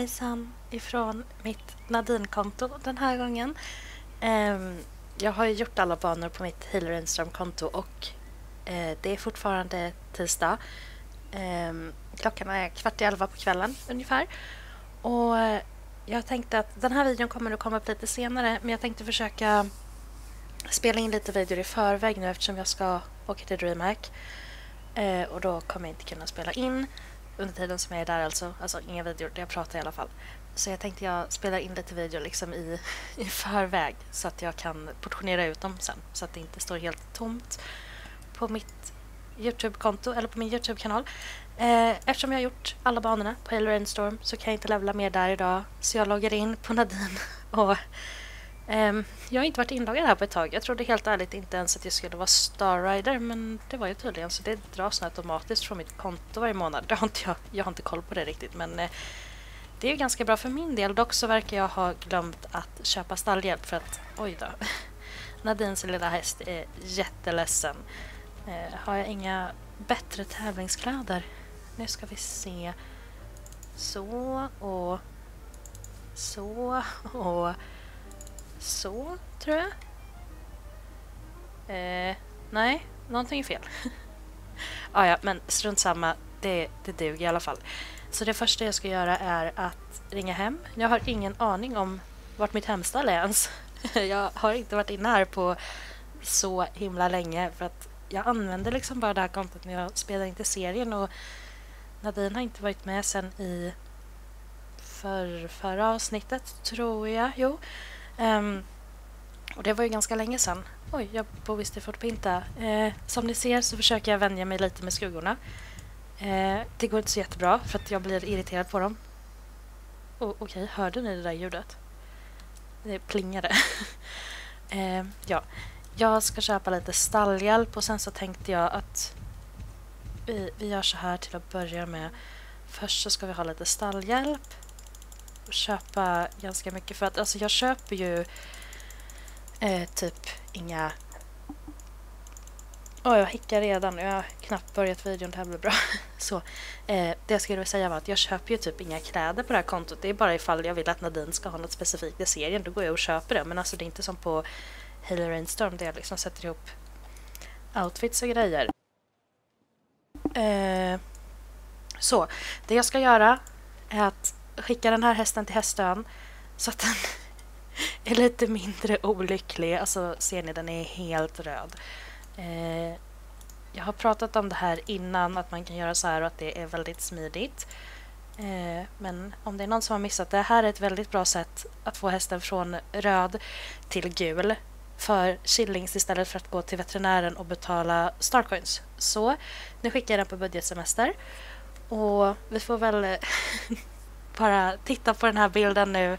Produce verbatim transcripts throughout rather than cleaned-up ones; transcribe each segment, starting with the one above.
hejsan ifrån mitt Nadine-konto den här gången. Um, jag har ju gjort alla banor på mitt Hilarynström-konto och uh, det är fortfarande tisdag. Um, klockan är kvart i elva på kvällen ungefär. Och uh, jag tänkte att den här videon kommer att komma upp lite senare, men jag tänkte försöka spela in lite videor i förväg nu eftersom jag ska åka till Dreamhack. Uh, och då kommer jag inte kunna spela in under tiden som jag är där, alltså, alltså inga videor, jag pratar i alla fall. Så jag tänkte jag spelar in lite video liksom i, i förväg så att jag kan portionera ut dem sen. Så att det inte står helt tomt på mitt YouTube-konto, eller på min YouTube-kanal. Eh, eftersom jag har gjort alla banorna på Haley Rainstorm så kan jag inte levla mer där idag. Så jag loggar in på Nadine och eh, jag har inte varit inloggad här på ett tag. Jag trodde helt ärligt inte ens att jag skulle vara Star Rider, men det var ju tydligen. Så det dras automatiskt från mitt konto varje månad. Det har inte jag, jag har inte koll på det riktigt, men... Eh, det är ju ganska bra för min del, dock så verkar jag ha glömt att köpa stallhjälp för att, oj då, Nadines lilla häst är jätteledsen. Eh, har jag inga bättre tävlingskläder? Nu ska vi se. Så och så och så, tror jag. Eh, nej, någonting är fel. Ah, ja, men strunt samma, det, det duger i alla fall. Så det första jag ska göra är att ringa hem. Jag har ingen aning om vart mitt hemstall är ens. Jag har inte varit inne här på så himla länge. För att jag använder liksom bara det här kontot när jag spelar inte serien. Och Nadine har inte varit med sen i för, förra avsnittet, tror jag. Jo. Um, och det var ju ganska länge sedan. Oj, jag bor visst i Fort Pinta. Uh, som ni ser så försöker jag vänja mig lite med skuggorna. Eh, det går inte så jättebra för att jag blir irriterad på dem. Oh, Okej, okay. Hörde ni det där ljudet? Det plingade. eh, ja. Jag ska köpa lite stallhjälp och sen så tänkte jag att vi, vi gör så här till att börja med. Först så ska vi ha lite stallhjälp och köpa ganska mycket för att alltså jag köper ju eh, typ inga... Åh, oh, jag hickar redan. Jag har knappt börjat videon, det här blir bra. Så, eh, det jag skulle säga var att jag köper ju typ inga kläder på det här kontot. Det är bara ifall jag vill att Nadine ska ha något specifikt i serien, då går jag och köper det. Men alltså det är inte som på Haley Rainstorm där jag liksom sätter ihop outfits och grejer. Eh, så, det jag ska göra är att skicka den här hästen till hästön så att den är lite mindre olycklig. Alltså ser ni, den är helt röd. Eh, jag har pratat om det här innan, att man kan göra så här och att det är väldigt smidigt. Eh, men om det är någon som har missat det, här är ett väldigt bra sätt att få hästen från röd till gul för shillings istället för att gå till veterinären och betala starcoins. Så nu skickar jag den på budgetsemester och vi får väl bara titta på den här bilden nu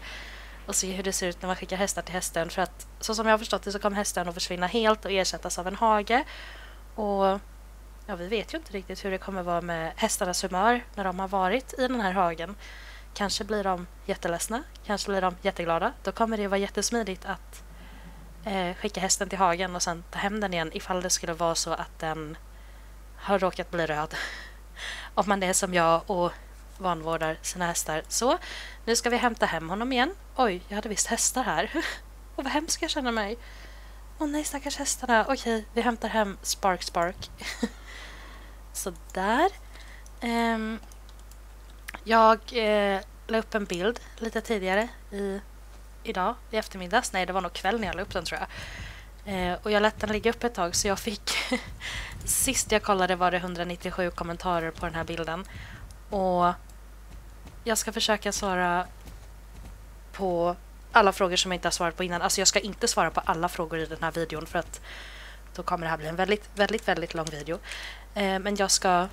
och se hur det ser ut när man skickar hästar till hästen. För att så som jag har förstått det så kommer hästen att försvinna helt och ersättas av en hage. Och ja, vi vet ju inte riktigt hur det kommer vara med hästarnas humör när de har varit i den här hagen. Kanske blir de jätteledsna, kanske blir de jätteglada. Då kommer det vara jättesmidigt att eh, skicka hästen till hagen och sen ta hem den igen ifall det skulle vara så att den har råkat bli röd. Om man är som jag och vanvårdar sina hästar. Så, nu ska vi hämta hem honom igen. Oj, jag hade visst hästar här. Och vad hemskt jag känner mig. Åh nej, stackars hästarna. Okej, vi hämtar hem Spark Spark. Sådär. Um, jag uh, la upp en bild lite tidigare i idag, i eftermiddags. Nej, det var nog kväll när jag la upp den, tror jag. Uh, och jag lät den ligga upp ett tag så jag fick... Sist jag kollade var det hundranittiosju kommentarer på den här bilden. Och jag ska försöka svara på alla frågor som jag inte har svarat på innan. Alltså jag ska inte svara på alla frågor i den här videon för att då kommer det här bli en väldigt, väldigt, väldigt lång video. Eh, men jag ska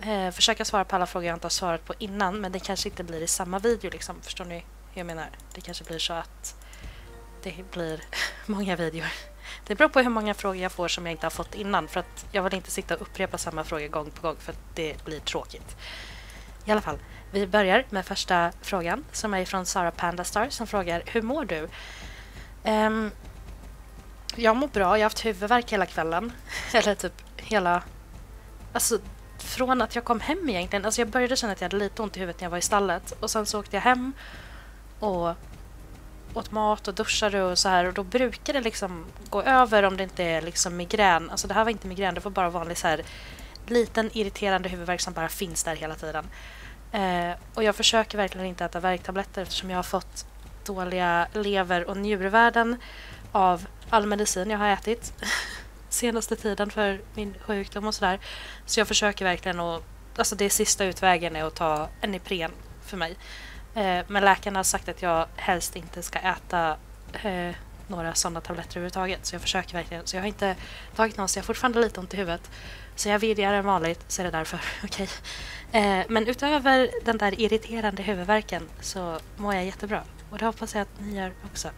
eh, försöka svara på alla frågor jag inte har svarat på innan, men det kanske inte blir i samma video liksom. Förstår ni hur jag menar? Det kanske blir så att det blir många videor. Det beror på hur många frågor jag får som jag inte har fått innan, för att jag vill inte sitta och upprepa samma frågor gång på gång för att det blir tråkigt. I alla fall, vi börjar med första frågan som är från Sarah Pandastar som frågar: hur mår du? Um, jag mår bra, jag har haft huvudvärk hela kvällen. Eller typ hela... Alltså från att jag kom hem egentligen. Alltså jag började känna att jag hade lite ont i huvudet när jag var i stallet. Och sen så åkte jag hem och åt mat och duschade och så här. Och då brukar det liksom gå över om det inte är liksom migrän. Alltså det här var inte migrän, det var bara vanlig så här liten irriterande huvudvärk som bara finns där hela tiden. Eh, och jag försöker verkligen inte äta värktabletter eftersom jag har fått dåliga lever- och njurvärden av all medicin jag har ätit senaste tiden för min sjukdom och sådär. Så jag försöker verkligen att, alltså det sista utvägen är att ta en Ipren för mig. Eh, men läkarna har sagt att jag helst inte ska äta eh, några sådana tabletter överhuvudtaget. Så jag försöker verkligen. Så jag har inte tagit någon, så jag har fortfarande lite ont i huvudet. Så jag vidgar än vanligt, så är det därför. Okej. Eh, men utöver den där irriterande huvudvärken så mår jag jättebra. Och det hoppas jag att ni gör också.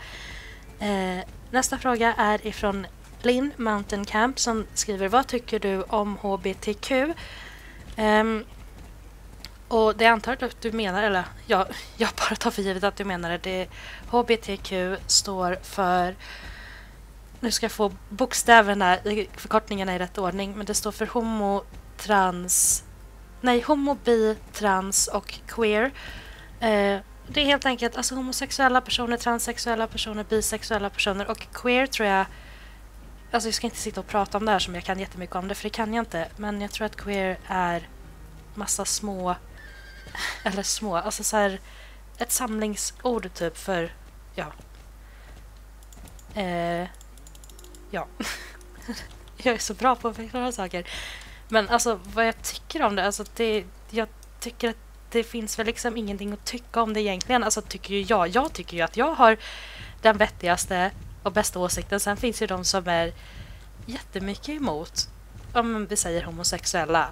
Eh, nästa fråga är ifrån Lynn Mountain Camp som skriver: vad tycker du om H B T Q? Um, och det antar att du menar, eller jag, jag bara tar för givet att du menar det. det. H B T Q står för, nu ska jag få bokstäverna, förkortningarna i rätt ordning, men det står för homo, trans, nej homo, bi, trans och queer. Uh, det är helt enkelt alltså homosexuella personer, transsexuella personer, bisexuella personer och queer tror jag. Alltså jag ska inte sitta och prata om det här som jag kan jättemycket om det, för det kan jag inte. Men jag tror att queer är massa små, eller små, alltså så här ett samlingsord typ för, ja. Eh, ja. Jag är så bra på att förklara saker. Men alltså vad jag tycker om det, alltså det, jag tycker att det finns väl liksom ingenting att tycka om det egentligen. Alltså tycker ju jag, jag tycker ju att jag har den vettigaste och bästa åsikten. Sen finns ju de som är jättemycket emot, om vi säger homosexuella.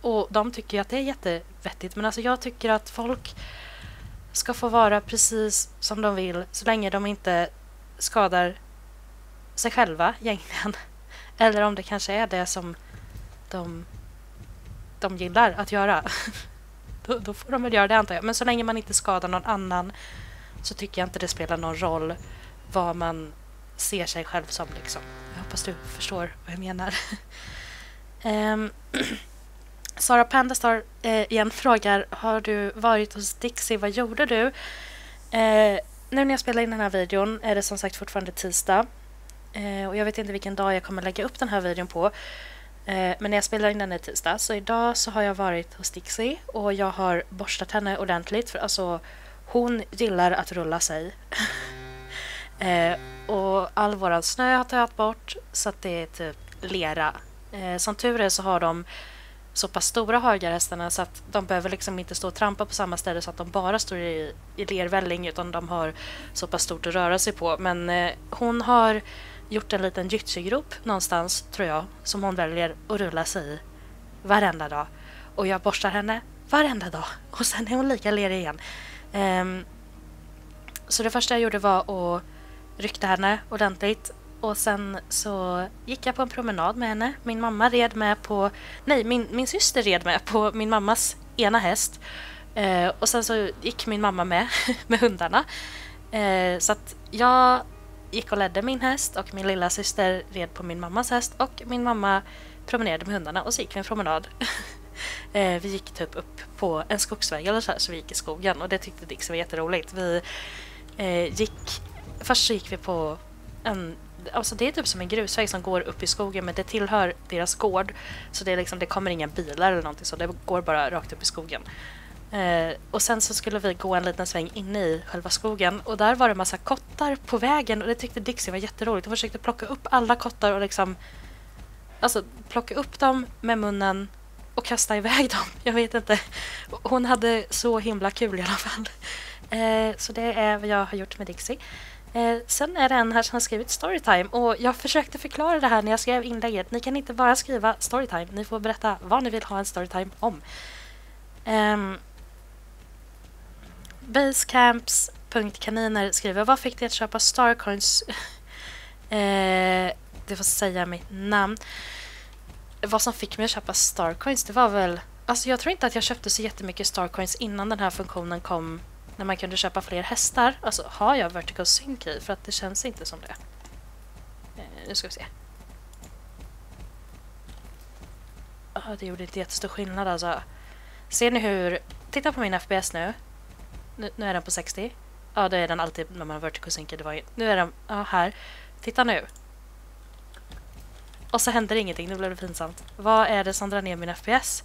Och de tycker ju att det är jättevettigt. Men alltså jag tycker att folk ska få vara precis som de vill, så länge de inte skadar sig själva egentligen. Eller om det kanske är det som de, de gillar att göra. Då, då får de väl göra det antar jag. Men så länge man inte skadar någon annan så tycker jag inte det spelar någon roll vad man ser sig själv som liksom. Jag hoppas du förstår vad jag menar. um, Sarah Pandastar eh, igen frågar: har du varit hos Dixie? Vad gjorde du? Eh, nu när jag spelar in den här videon är det som sagt fortfarande tisdag. Eh, och jag vet inte vilken dag jag kommer lägga upp den här videon på. Eh, men när jag spelar in den är tisdag. Så idag så har jag varit hos Dixie. Och jag har borstat henne ordentligt. För alltså hon gillar att rulla sig. Eh, och all våran snö har tagit bort så att det är typ lera. Eh, som tur är så har de så pass stora högarhästarna så att de behöver liksom inte stå och trampa på samma ställe så att de bara står i, i lervälling, utan de har så pass stort att röra sig på. Men eh, hon har gjort en liten gyttjegrop någonstans tror jag som hon väljer att rulla sig i varenda dag. Och jag borstar henne varenda dag och sen är hon lika lerig igen. Eh, så det första jag gjorde var att ryckte henne ordentligt och sen så gick jag på en promenad med henne. Min mamma red med på, nej min, min syster red med på min mammas ena häst eh, och sen så gick min mamma med med hundarna. Eh, så att jag gick och ledde min häst och min lilla syster red på min mammas häst och min mamma promenerade med hundarna och så gick vi en promenad. eh, vi gick typ upp på en skogsväg eller så här, så vi gick i skogen och det tyckte Dixie var jätteroligt. Vi eh, gick Först så gick vi på en, alltså det är typ som en grusväg som går upp i skogen, men det tillhör deras gård. Så det, är liksom, det kommer inga bilar eller någonting så, det går bara rakt upp i skogen. Eh, och sen så skulle vi gå en liten sväng inne i själva skogen och där var det en massa kottar på vägen och det tyckte Dixie var jätteroligt. Hon försökte plocka upp alla kottar och liksom, alltså plocka upp dem med munnen och kasta iväg dem. Jag vet inte. Hon hade så himla kul i alla fall. Eh, så det är vad jag har gjort med Dixie. Eh, sen är det en här som har skrivit storytime och jag försökte förklara det här när jag skrev inlägget. Ni kan inte bara skriva storytime, ni får berätta vad ni vill ha en storytime om. Eh, Basecamps.kaniner skriver: vad fick dig att köpa Starcoins? eh, det får säga mitt namn. Vad som fick mig att köpa Starcoins, det var väl, alltså jag tror inte att jag köpte så jättemycket Starcoins innan den här funktionen kom, när man kunde köpa fler hästar. Alltså har jag Vertical Sync i? För att det känns inte som det. Eh, nu ska vi se. Oh, Ja, det gjorde inte jättestor skillnad alltså. Ser ni hur... Titta på min F P S nu. Nu, nu är den på sextio. Ja, det är den alltid när man vertical synkar. Det var, nu är den... Ja, här. Titta nu. Och så händer ingenting. Nu blev det pinsamt. Vad är det som drar ner min F P S?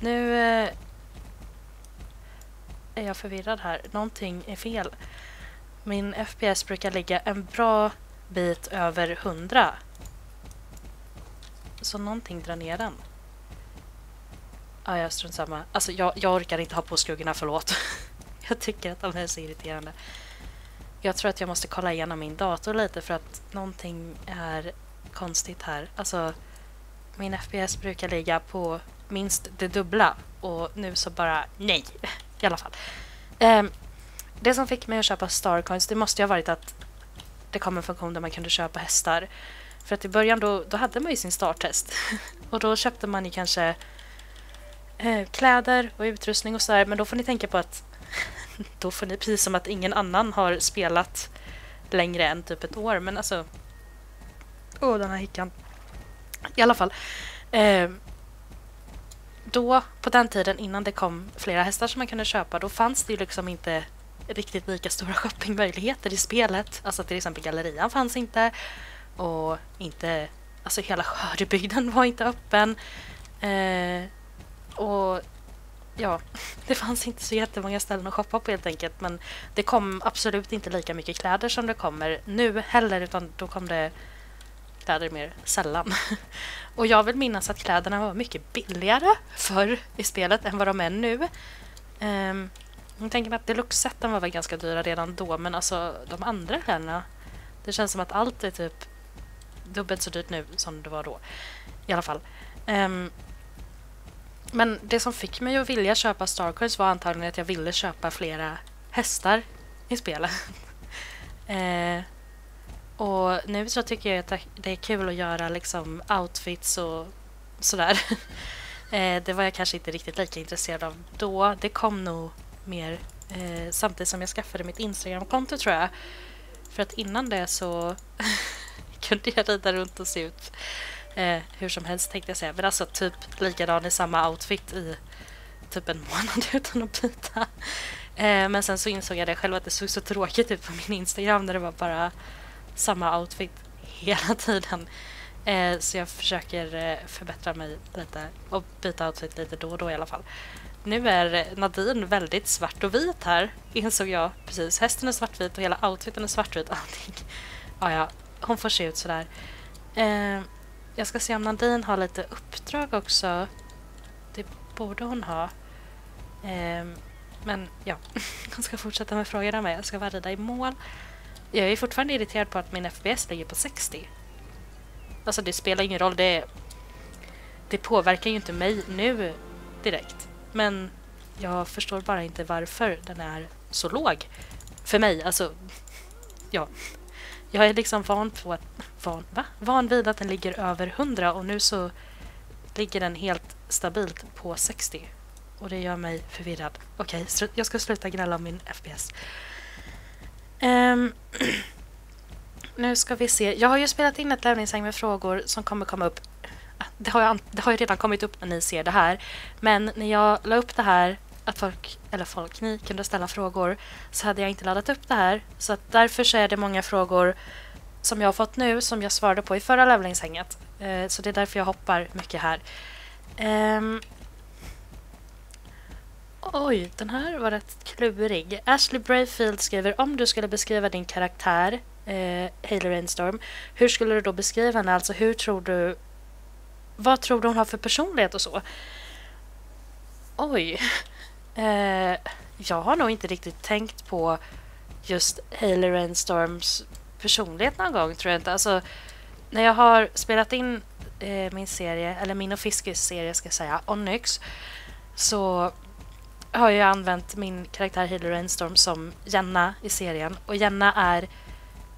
Nu... Eh, är jag förvirrad här. Någonting är fel. Min F P S brukar ligga en bra bit över hundra. Så någonting drar ner den. Ja, jag strunt samma. Alltså, jag, jag orkar inte ha på skuggorna, förlåt. Jag tycker att de här är så irriterande. Jag tror att jag måste kolla igenom min dator lite för att någonting är konstigt här. Alltså, min F P S brukar ligga på minst det dubbla. Och nu så bara, nej. I alla fall. Um, det som fick mig att köpa Starcoins, det måste ju ha varit att det kom en funktion där man kunde köpa hästar. För att i början då, då hade man ju sin starthäst. Och då köpte man ju kanske eh, kläder och utrustning och sådär. Men då får ni tänka på att då får ni precis som att ingen annan har spelat längre än typ ett år. Men alltså... Åh, oh, den här hickan. I alla fall. Eh, då, på den tiden innan det kom flera hästar som man kunde köpa, då fanns det ju liksom inte riktigt lika stora shoppingmöjligheter i spelet. Alltså till exempel gallerian fanns inte. Och inte... Alltså hela Sjörebygden var inte öppen. Eh, och... Ja, det fanns inte så jättemånga ställen att shoppa på helt enkelt. Men det kom absolut inte lika mycket kläder som det kommer nu heller. Utan då kom det kläder mer sällan. Och jag vill minnas att kläderna var mycket billigare förr i spelet än vad de är nu. Um, jag tänker mig att deluxe-sätten var väl ganska dyra redan då. Men alltså de andra kläderna, det känns som att allt är typ dubbelt så dyrt nu som det var då. I alla fall. Um, Men det som fick mig att vilja köpa Starcoins var antagligen att jag ville köpa flera hästar i spelet. eh, och nu så tycker jag att det är kul att göra liksom outfits och sådär. eh, det var jag kanske inte riktigt lika intresserad av då. Det kom nog mer eh, samtidigt som jag skaffade mitt Instagram-konto tror jag. För att innan det så kunde jag rida runt och se ut... Eh, hur som helst tänkte jag säga. Men alltså typ likadan i samma outfit i typ en månad utan att byta. Eh, men sen så insåg jag det själv att det såg så tråkigt ut på min Instagram. Där det var bara samma outfit hela tiden. Eh, så jag försöker eh, förbättra mig lite. Och byta outfit lite då och då i alla fall. Nu är Nadine väldigt svart och vit här. Insåg jag precis. Hästen är svartvit och hela outfiten är svartvit. Allting. Ja, ja. Hon får se ut sådär. Eh... Jag ska se om Nadine har lite uppdrag också. Det borde hon ha. Ehm, men ja, hon ska fortsätta med frågorna med. Jag ska vara rida i mål. Jag är fortfarande irriterad på att min F P S ligger på sextio. Alltså det spelar ingen roll. Det, det påverkar ju inte mig nu direkt. Men jag förstår bara inte varför den är så låg. För mig, alltså... Ja... Jag är liksom van på att van, va? van vid att den ligger över hundra och nu så ligger den helt stabilt på sextio. Och det gör mig förvirrad. Okej, okay, jag ska sluta gnälla om min F P S. Um, nu ska vi se. Jag har ju spelat in ett levlingshäng med frågor som kommer komma upp. Det har, jag, det har ju redan kommit upp när ni ser det här. Men när jag la upp det här att folk, eller folk, ni kunde ställa frågor så hade jag inte laddat upp det här. Så att därför så är det många frågor som jag har fått nu som jag svarade på i förra levlingshänget. Eh, så det är därför jag hoppar mycket här. Um, oj, den här var rätt klurig. Ashley Bravefield skriver, om du skulle beskriva din karaktär, eh, Haley Rainstorm, hur skulle du då beskriva henne? Alltså hur tror du, vad tror du hon har för personlighet och så? Oj... Uh, jag har nog inte riktigt tänkt på just Haley Rainstorms personlighet någon gång, tror jag inte. Alltså, när jag har spelat in uh, min serie, eller min och Fiskes serie ska jag säga, Onyx, så har jag använt min karaktär Haley Rainstorm som Jenna i serien. Och Jenna är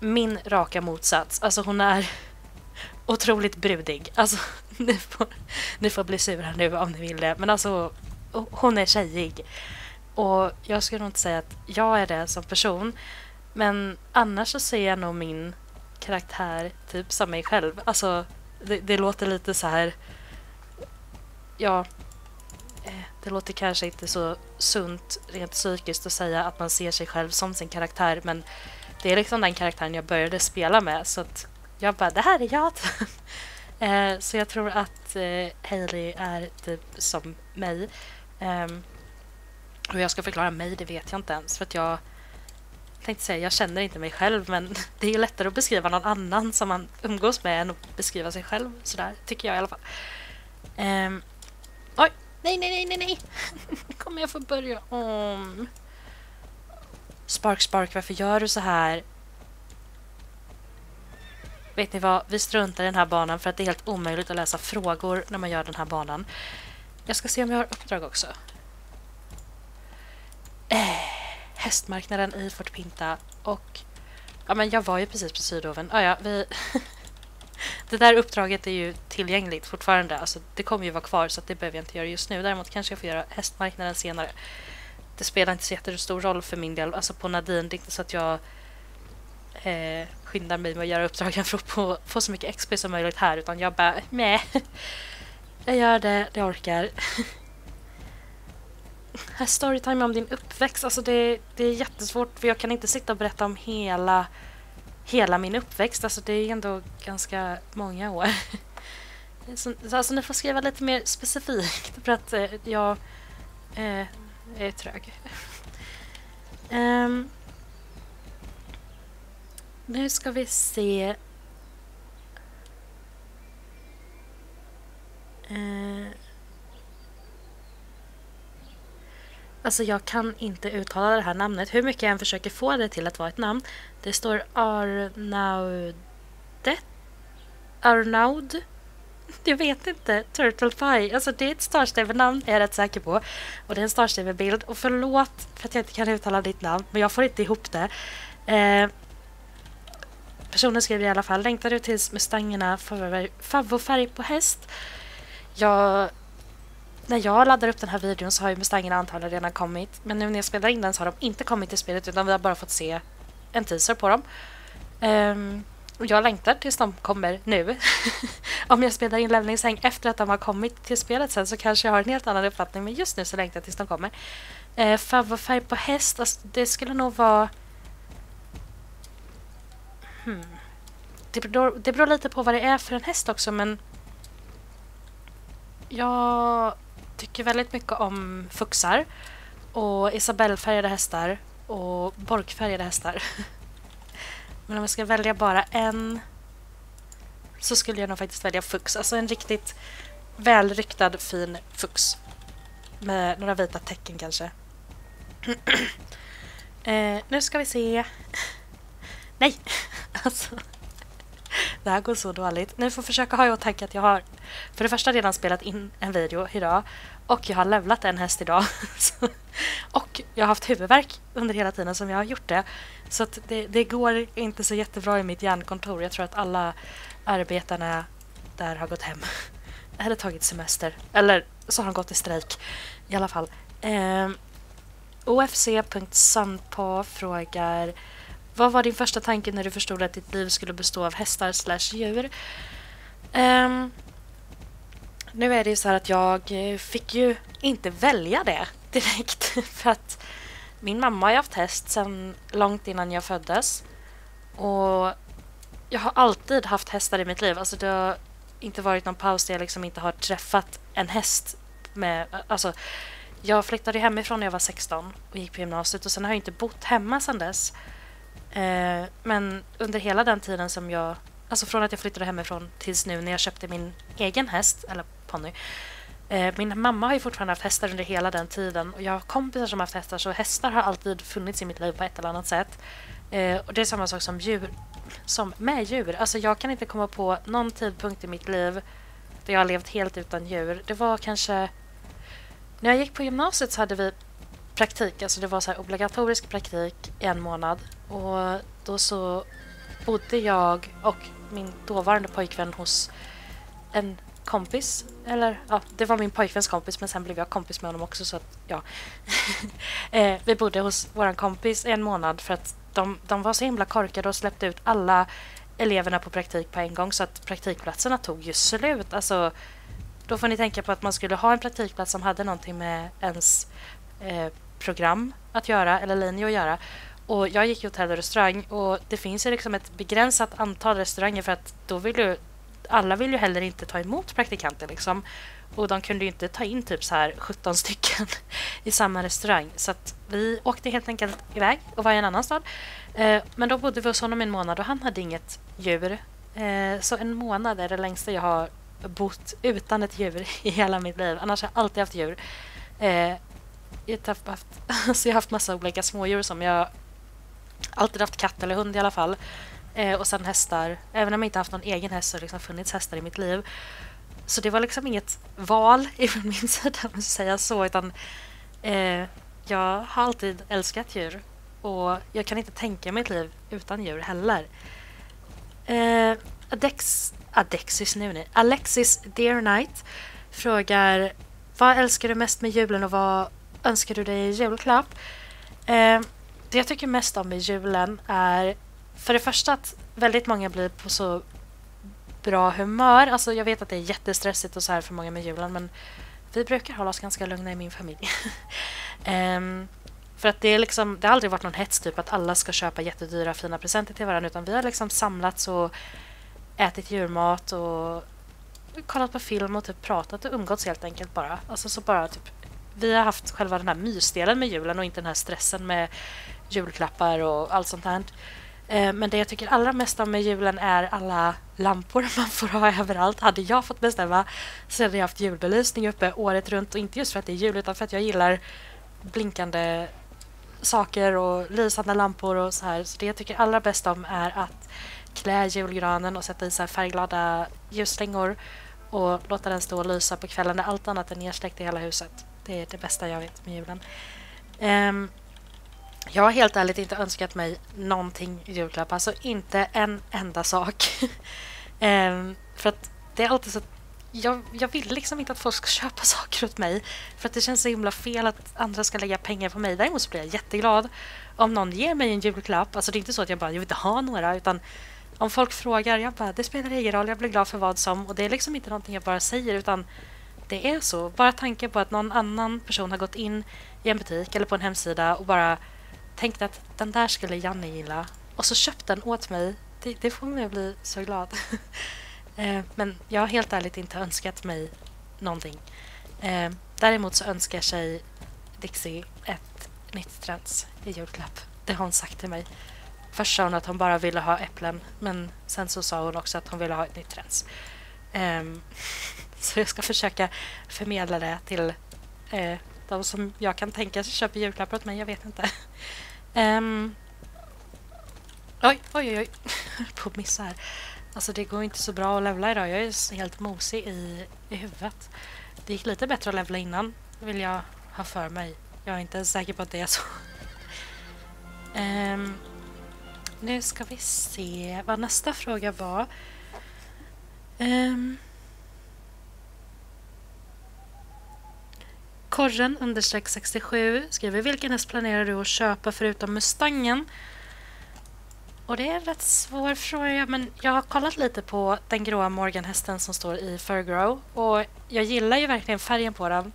min raka motsats. Alltså hon är otroligt brudig. Alltså, ni får, ni får bli sura nu om ni vill det. Men alltså... Hon är tjejig. Och jag skulle nog inte säga att jag är det som person. Men annars så ser jag nog min karaktär typ som mig själv. Alltså det, det låter lite så här. Ja, det låter kanske inte så sunt rent psykiskt att säga att man ser sig själv som sin karaktär, men det är liksom den karaktären jag började spela med, så att jag bara, det här är jag. eh, så jag tror att eh, Haley är typ som mig. Eh, hur jag ska förklara mig, det vet jag inte ens, för att jag tänkte säga, jag känner inte mig själv, men det är ju lättare att beskriva någon annan som man umgås med än att beskriva sig själv, sådär, tycker jag i alla fall. Eh, oj, nej, nej, nej, nej, nej. Kommer jag få börja om? Spark, Spark, varför gör du så här? Vet ni vad? Vi struntar i den här banan för att det är helt omöjligt att läsa frågor när man gör den här banan. Jag ska se om jag har uppdrag också. Äh, hästmarknaden i Fort Pinta och... Ja, men jag var ju precis på Sydoven. Ah, ja, vi... det där uppdraget är ju tillgängligt fortfarande. Alltså, det kommer ju vara kvar så att det behöver jag inte göra just nu. Däremot kanske jag får göra hästmarknaden senare. Det spelar inte så jättestor roll för min del. Alltså på Nadine, det är inte så att jag eh, skyndar mig med att göra uppdragen för att få, få så mycket X P som möjligt här. Utan jag bara, nej. Jag gör det, det orkar. Här storytime om din uppväxt. Alltså det, det är jättesvårt för jag kan inte sitta och berätta om hela, hela min uppväxt. Alltså det är ändå ganska många år. Så, alltså ni får skriva lite mer specifikt för att eh, jag... Eh, Jag är trög. Um, nu ska vi se. Uh, alltså jag kan inte uttala det här namnet. Hur mycket jag än försöker få det till att vara ett namn. Det står Arnaudet. Arnaud. Jag vet inte, Turtlefy. Alltså det är ett starstävernamn, är jag rätt säker på. Och det är en starstäverbild. Och förlåt för att jag inte kan uttala ditt namn, men jag får inte ihop det. Eh, personen skriver i alla fall, längtar du tills Mustangerna favvofärg på häst? Jag, när jag laddar upp den här videon så har ju Mustangerna antagligen redan kommit. Men nu när jag spelar in den så har de inte kommit till spelet, utan vi har bara fått se en teaser på dem. Ehm... Och jag längtar tills de kommer nu. Om jag spelar in Levlingshäng efter att de har kommit till spelet sen så kanske jag har en helt annan uppfattning. Men just nu så längtar jag tills de kommer. Eh, Favvofärg på häst, alltså, det skulle nog vara... Hmm. Det, beror, det beror lite på vad det är för en häst också, men... Jag tycker väldigt mycket om fuxar. Och Isabellfärgade hästar. Och borkfärgade hästar. Men om jag ska välja bara en så skulle jag nog faktiskt välja fux. Alltså en riktigt välryktad, fin fux. Med några vita tecken kanske. eh, nu ska vi se. Nej! Alltså, det här går så dåligt. Nu får jag försöka ha i åtanke att jag har för det första redan spelat in en video idag. Och jag har levlat en häst idag. Och jag har haft huvudvärk under hela tiden som jag har gjort det. Så att det, det går inte så jättebra i mitt hjärnkontor. Jag tror att alla arbetarna där har gått hem. Eller tagit semester. Eller så har de gått i strejk. I alla fall. Eh, O F C punkt Sanpa frågar... Vad var din första tanke när du förstod att ditt liv skulle bestå av hästar slash djur? Eh, nu är det ju så här att jag fick ju inte välja det direkt. För att... Min mamma har haft häst sedan långt innan jag föddes. Och jag har alltid haft hästar i mitt liv. Alltså det har inte varit någon paus där jag liksom inte har träffat en häst. Med, alltså, jag flyttade hemifrån när jag var sexton och gick på gymnasiet. Och sen har jag inte bott hemma sedan dess. Eh, men under hela den tiden som jag... Alltså från att jag flyttade hemifrån tills nu när jag köpte min egen häst, eller ponny. Min mamma har ju fortfarande haft hästar under hela den tiden. Och jag har kompisar som har haft hästar. Så hästar har alltid funnits i mitt liv på ett eller annat sätt. Eh, och det är samma sak som djur. Som med djur. Alltså jag kan inte komma på någon tidpunkt i mitt liv där jag har levt helt utan djur. Det var kanske... När jag gick på gymnasiet så hade vi praktik. Alltså det var så här obligatorisk praktik i en månad. Och då så bodde jag och min dåvarande pojkvän hos en... kompis, eller ja, det var min pojkväns kompis, men sen blev jag kompis med honom också, så att ja. eh, vi bodde hos våran kompis en månad för att de, de var så himla korkade och släppte ut alla eleverna på praktik på en gång, så att praktikplatserna tog ju slut. Alltså, då får ni tänka på att man skulle ha en praktikplats som hade någonting med ens eh, program att göra eller linje att göra. Och jag gick i hotell och restaurang, och det finns ju liksom ett begränsat antal restauranger, för att då vill ju alla vill ju heller inte ta emot praktikanter liksom. Och de kunde ju inte ta in typ så här sjutton stycken i samma restaurang. Så att vi åkte helt enkelt iväg och var i en annan stad. Eh, men då bodde vi hos honom en månad och han hade inget djur. Eh, så en månad är det längsta jag har bott utan ett djur i hela mitt liv. Annars har jag alltid haft djur. Eh, jag, har haft, alltså jag har haft massa olika smådjur som jag alltid haft, katt eller hund i alla fall. Eh, och sen hästar. Även om jag inte haft någon egen häst så har det liksom funnits hästar i mitt liv. Så det var liksom inget val ifrån min sida att säga så, utan eh, jag har alltid älskat djur och jag kan inte tänka mig ett liv utan djur heller. Eh, Adex, Adexis nu nej. Alexis Dear Night frågar: vad älskar du mest med julen och vad önskar du dig i julklapp? Eh, det jag tycker mest om med julen är för det första att väldigt många blir på så bra humör. Alltså jag vet att det är jättestressigt och så här för många med julen, men vi brukar hålla oss ganska lugna i min familj. um, för att det är liksom, det har aldrig varit någon hets typ att alla ska köpa jättedyra fina presenter till varandra, utan vi har liksom samlats och ätit julmat och kollat på film och typ pratat och umgåtts helt enkelt bara. Alltså så bara typ, vi har haft själva den här mysdelen med julen och inte den här stressen med julklappar och allt sånt här. Men det jag tycker allra mest om med julen är alla lampor man får ha överallt. Hade jag fått bestämma så hade jag haft julbelysning uppe året runt. Och inte just för att det är jul, utan för att jag gillar blinkande saker och lysande lampor och så här. Så det jag tycker allra bäst om är att klä julgranen och sätta i så här färgglada ljusslingor och låta den stå och lysa på kvällen när allt annat är nedsläckt i hela huset. Det är det bästa jag vet med julen. Um, Jag har helt ärligt inte önskat mig någonting i julklapp. Alltså inte en enda sak. ehm, för att det är alltid så att jag, jag vill liksom inte att folk ska köpa saker åt mig. För att det känns så himla fel att andra ska lägga pengar på mig. Däremot så blir jag jätteglad om någon ger mig en julklapp. Alltså det är inte så att jag bara, jag vill inte ha några. Utan om folk frågar, jag bara, det spelar ingen roll. Jag blir glad för vad som. Och det är liksom inte någonting jag bara säger, utan det är så. Bara tanken på att någon annan person har gått in i en butik eller på en hemsida och bara tänkte att den där skulle Janne gilla och så köpte den åt mig, det, det får mig att bli så glad. eh, men jag har helt ärligt inte önskat mig någonting. Eh, däremot så önskar sig Dixie ett nytt trends i julklapp. Det har hon sagt till mig. Först sa hon att hon bara ville ha äpplen, men sen så sa hon också att hon ville ha ett nytt trends. Eh, så jag ska försöka förmedla det till eh, de som jag kan tänka sig köper julklappar åt mig, jag vet inte. Um, oj, oj, oj. På missa här. Alltså det går inte så bra att levla idag. Jag är helt mosig i, i huvudet. Det gick lite bättre att levla innan, vill jag ha för mig. Jag är inte ens säker på att det är så. um, Nu ska vi se vad nästa fråga var. um, Korren understreck sextiosju skriver: vilken häst planerar du att köpa förutom Mustangen? Och det är en rätt svår fråga, men jag har kollat lite på den gråa Morgan-hästen som står i Furgrow, och jag gillar ju verkligen färgen på den.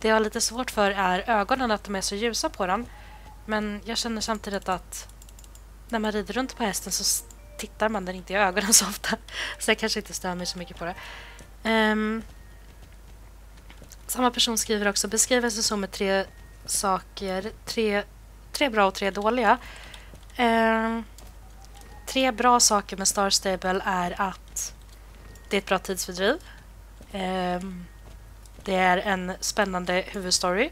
Det jag har lite svårt för är ögonen, att de är så ljusa på den. Men jag känner samtidigt att när man rider runt på hästen så tittar man den inte i ögonen så ofta, så jag kanske inte stör mig så mycket på det. Um, Samma person skriver också: beskriv S S O med tre saker. Tre, tre bra och tre dåliga. Eh, tre bra saker med Star Stable är att det är ett bra tidsfördriv. Eh, det är en spännande huvudstory.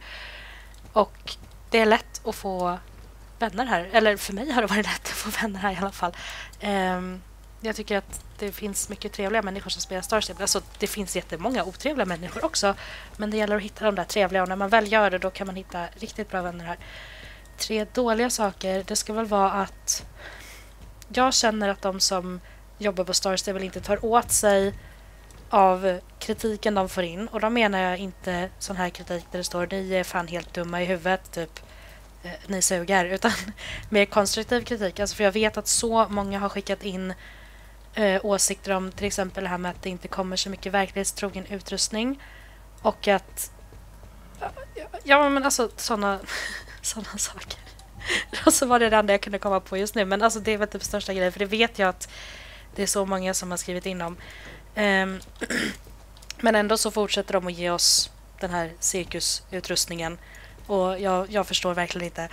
Och det är lätt att få vänner här. Eller för mig har det varit lätt att få vänner här i alla fall. Eh, jag tycker att det finns mycket trevliga människor som spelar Star Stable. Alltså det finns jättemånga otrevliga människor också, men det gäller att hitta de där trevliga, och när man väl gör det då kan man hitta riktigt bra vänner här. Tre dåliga saker, det ska väl vara att jag känner att de som jobbar på Star Stable inte tar åt sig av kritiken de får in, och då menar jag inte sån här kritik där det står ni är fan helt dumma i huvudet, typ ni suger, utan mer konstruktiv kritik. Alltså för jag vet att så många har skickat in eh, åsikter om till exempel det här med att det inte kommer så mycket verklighetstrogen utrustning. Och att... Ja, ja men alltså sådana såna saker. Och så var det det enda jag kunde komma på just nu. Men alltså det är väl typ största grejen. För det vet jag att det är så många som har skrivit in om. Um, men ändå så fortsätter de att ge oss den här cirkusutrustningen. Och jag, jag förstår verkligen inte.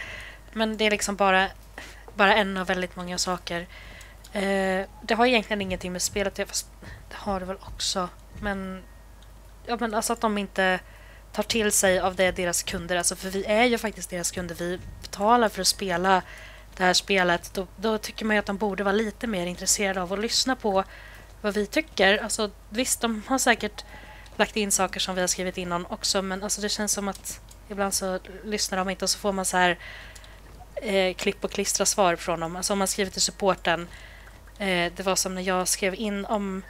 Men det är liksom bara, bara en av väldigt många saker. Uh, det har egentligen ingenting med spelet. Fast det har det väl också. Men, ja, men alltså att de inte... tar till sig av det deras kunder, alltså för vi är ju faktiskt deras kunder, vi betalar för att spela det här spelet, då, då tycker man ju att de borde vara lite mer intresserade av att lyssna på vad vi tycker. Alltså visst, de har säkert lagt in saker som vi har skrivit innan också, men alltså det känns som att ibland så lyssnar de inte och så får man så här eh, klipp och klistra svar från dem. Alltså om man skriver till supporten, eh, det var som när jag skrev in om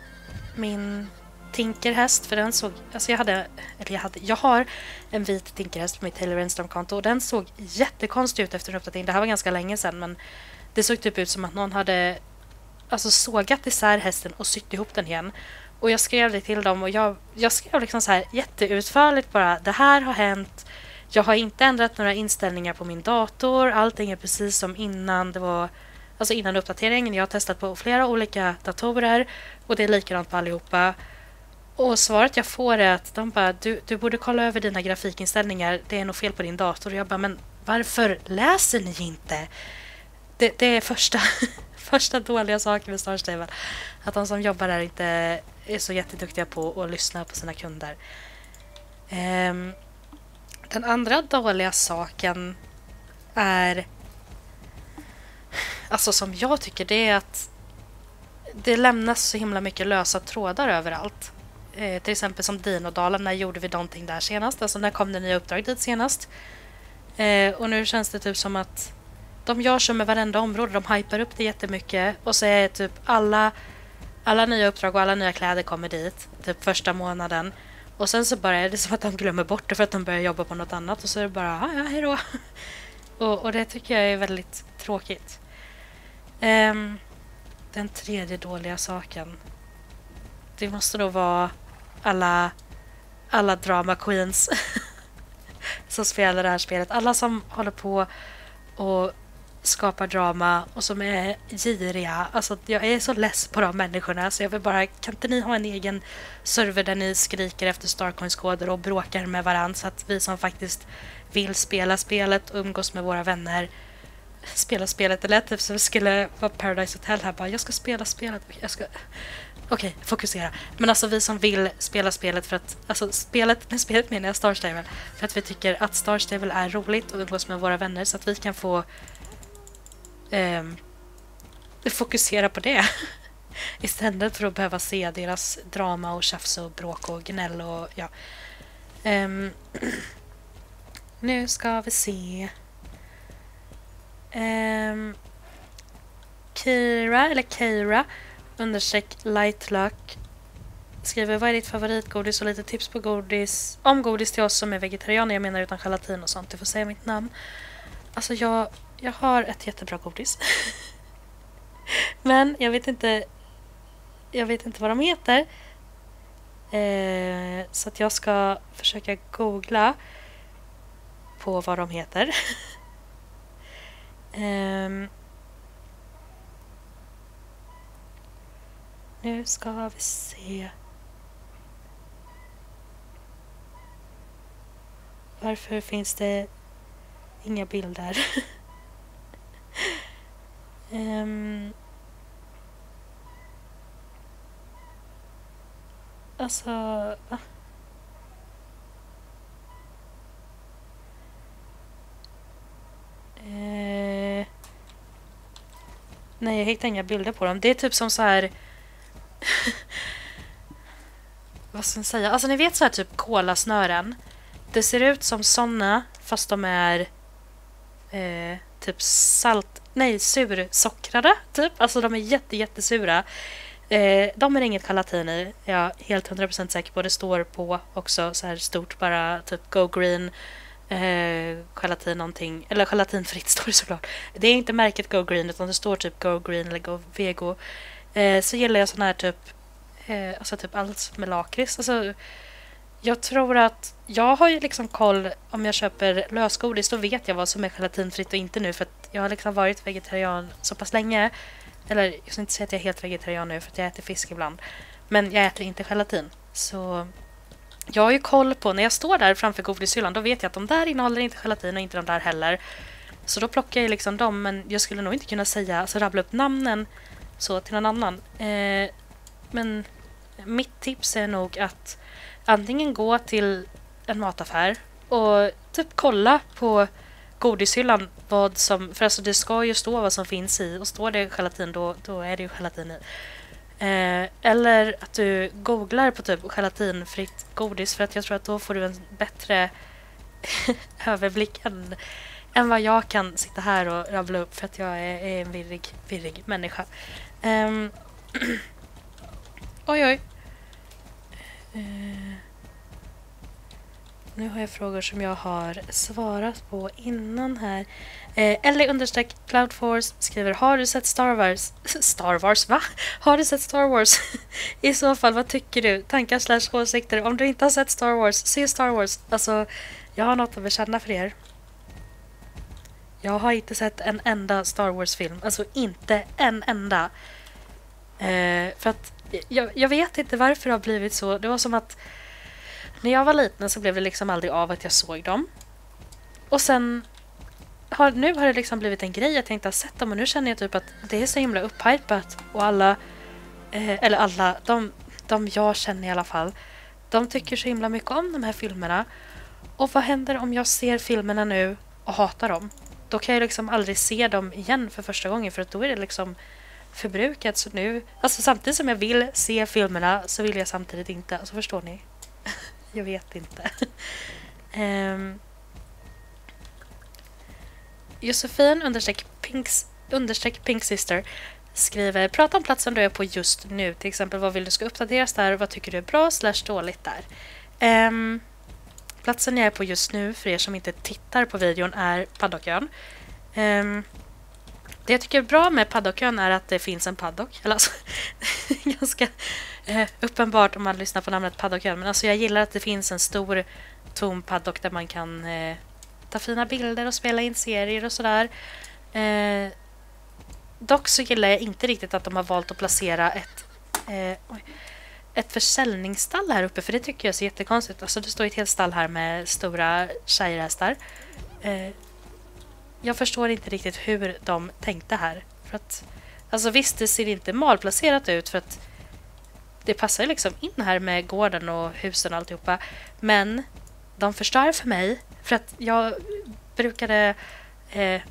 min Tinkerhäst, för den såg, alltså jag hade, eller jag hade, jag har en vit Tinkerhäst på mitt Haley Rainstorm-konto och den såg jättekonstig ut efter en uppdatering. Det här var ganska länge sedan, men det såg typ ut som att någon hade alltså sågat isär hästen och sytt ihop den igen. Och jag skrev det till dem och jag, jag skrev liksom så här jätteutförligt bara, det här har hänt, jag har inte ändrat några inställningar på min dator, allting är precis som innan det var, alltså innan uppdateringen, jag har testat på flera olika datorer och det är likadant på allihopa. Och svaret jag får är att de bara, du, du borde kolla över dina grafikinställningar, det är nog fel på din dator. Och jag bara, men varför läser ni inte? Det, det är första, första dåliga saken med Star Stable, att de som jobbar där inte är så jätteduktiga på att lyssna på sina kunder. Um, den andra dåliga saken är, alltså som jag tycker, det är att det lämnas så himla mycket lösa trådar överallt. Eh, till exempel som Dinodalen, när gjorde vi någonting där senast? Alltså när kom det nya uppdrag dit senast? Eh, och nu känns det typ som att de gör så med varenda område, de hypar upp det jättemycket och så är typ alla, alla nya uppdrag och alla nya kläder kommer dit, typ första månaden. Och sen så bara är det som att de glömmer bort det för att de börjar jobba på något annat och så är det bara, ja hejdå. och, och det tycker jag är väldigt tråkigt. Eh, den tredje dåliga saken. Det måste då vara alla, alla drama queens som spelar det här spelet. Alla som håller på och skapar drama och som är giriga. Alltså jag är så less på de människorna, så jag vill bara, kan inte ni ha en egen server där ni skriker efter Starcoins-koder och bråkar med varandra så att vi som faktiskt vill spela spelet och umgås med våra vänner spelar spelet. Det lät typ som skulle vara Paradise Hotel här, bara jag ska spela spelet, jag ska... Okej, fokusera. Men alltså vi som vill spela spelet för att... Alltså spelet, med spelet menar jag Star Stable. För att vi tycker att Star Stable är roligt och umgås med våra vänner. Så att vi kan få... Eh, fokusera på det. Istället för att behöva se deras drama och tjafs och bråk och gnäll och... Ja. Eh, nu ska vi se... Eh, Kira, eller Keira... understreck lightluck skriver, vad är ditt favoritgodis och lite tips på godis, om godis till oss som är vegetarianer, jag menar utan gelatin och sånt, du får säga mitt namn. Alltså jag, jag har ett jättebra godis men jag vet inte jag vet inte vad de heter, eh, så att jag ska försöka googla på vad de heter. eh, Nu ska vi se. Varför finns det inga bilder? um, alltså... Va? Uh, nej, jag hittar inga bilder på dem. Det är typ som så här... Vad ska jag säga? Alltså ni vet så här typ kolasnören. Det ser ut som såna, fast de är eh, typ salt, nej sursockrade typ. Alltså de är jätte jättesura. Eh, de är inget gelatin i. Jag är helt hundra procent säker på det, står på också så här stort bara typ go green eh, gelatin någonting, eller gelatinfritt står det såklart. Det är inte märket go green utan det står typ go green eller go vego. Eh, så gillar jag sån här typ, eh, alltså typ allt med lakrits. Alltså, jag tror att jag har ju liksom koll, om jag köper lösgodis då vet jag vad som är gelatinfritt och inte nu, för att jag har liksom varit vegetarian så pass länge. Eller jag ska inte säga att jag är helt vegetarian nu, för att jag äter fisk ibland. Men jag äter inte gelatin. Så jag har ju koll på, när jag står där framför godishyllan, då vet jag att de där innehåller inte gelatin och inte de där heller. Så då plockar jag liksom dem, men jag skulle nog inte kunna säga, alltså rabbla upp namnen så till någon annan. Eh, men mitt tips är nog att antingen gå till en mataffär och typ kolla på godishyllan vad som, för alltså det ska ju stå vad som finns i, och står det gelatin då, då är det ju gelatin i. Eh, eller att du googlar på typ gelatinfritt godis, för att jag tror att då får du en bättre överblick än, än vad jag kan sitta här och rabbla upp, för att jag är, är en virrig, virrig människa. Eh, oj oj. Eh, nu har jag frågor som jag har svarat på innan här. Eh, Ellie understreck Cloudforce skriver: har du sett Star Wars? Star Wars, va? Har du sett Star Wars? I så fall, vad tycker du? Tankar slash åsikter? Om du inte har sett Star Wars, se Star Wars. Alltså, jag har något att bekänna för er. Jag har inte sett en enda Star Wars-film. Alltså, inte en enda. Eh, för att jag, jag vet inte varför det har blivit så. Det var som att när jag var liten så blev det liksom aldrig av att jag såg dem. Och sen har, nu har det liksom blivit en grej att jag inte har sett dem. Och nu känner jag typ att det är så himla upphypat. Och alla, eh, eller alla, de, de jag känner i alla fall, de tycker så himla mycket om de här filmerna. Och vad händer om jag ser filmerna nu och hatar dem? Då kan jag liksom aldrig se dem igen för första gången. För att då är det liksom förbrukat. Så nu, alltså samtidigt som jag vill se filmerna så vill jag samtidigt inte. Alltså förstår ni? Jag vet inte. um, Josefin understreck Pinks, understreck Pink Sister skriver: prata om platsen du är på just nu. Till exempel, vad vill du ska uppdateras där? Vad tycker du är bra slash dåligt där? Um, platsen jag är på just nu, för er som inte tittar på videon, är Paddockön. Um, det jag tycker är bra med Paddockön är att det finns en paddock. Eller alltså, ganska eh, uppenbart om man lyssnar på namnet Paddockön. Men alltså jag gillar att det finns en stor tom paddock där man kan eh, ta fina bilder och spela in serier och sådär. Eh, dock så gillar jag inte riktigt att de har valt att placera ett, eh, oj, ett försäljningsstall här uppe. För det tycker jag ser jättekonstigt. Alltså det står ett helt stall här med stora tjejhästar. Eh, jag förstår inte riktigt hur de tänkte här. För att, alltså visst, det ser inte malplacerat ut, för att det passar liksom in här med gården och husen och alltihopa. Men de förstör för mig, för att jag brukade eh,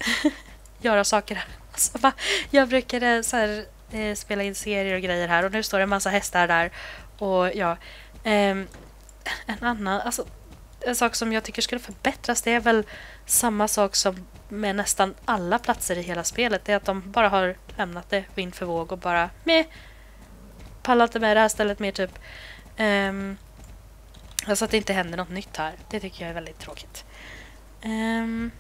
göra saker här. Alltså, jag brukade så här, eh, spela in serier och grejer här. Och nu står det en massa hästar där. Och ja, eh, en annan, alltså, en sak som jag tycker skulle förbättras, det är väl samma sak som med nästan alla platser i hela spelet. Det är att de bara har lämnat det vind för våg och bara meh, pallar inte med det här stället mer typ. Um, alltså att det inte händer något nytt här. Det tycker jag är väldigt tråkigt. Um,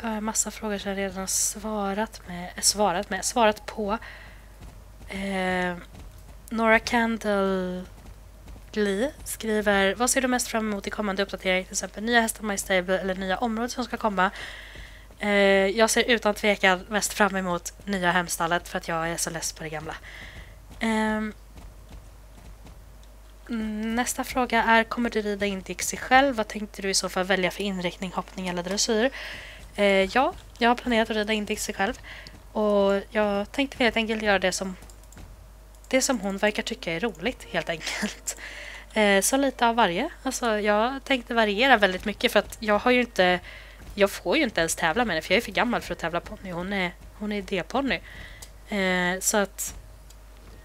jag har en massa frågor som jag redan har svarat med. Svarat med. Svarat på. Uh, Nora Candle Lee skriver: vad ser du mest fram emot i kommande uppdatering? Till exempel nya hästar, My Stable eller nya områden som ska komma? Eh, jag ser utan tvekan mest fram emot nya hemstallet, för att jag är så less på det gamla. Eh, nästa fråga är: kommer du rida in Dixie själv? Vad tänkte du i så fall välja för inriktning, hoppning eller dressyr? Eh, ja, jag har planerat att rida in Dixie själv. Och jag tänkte helt enkelt göra det som det som hon verkar tycka är roligt, helt enkelt. Eh, så lite av varje. Alltså, jag tänkte variera väldigt mycket, för att jag har ju inte, jag får ju inte ens tävla med henne, för jag är för gammal för att tävla ponny. Hon är, hon är D-ponny. Eh, så att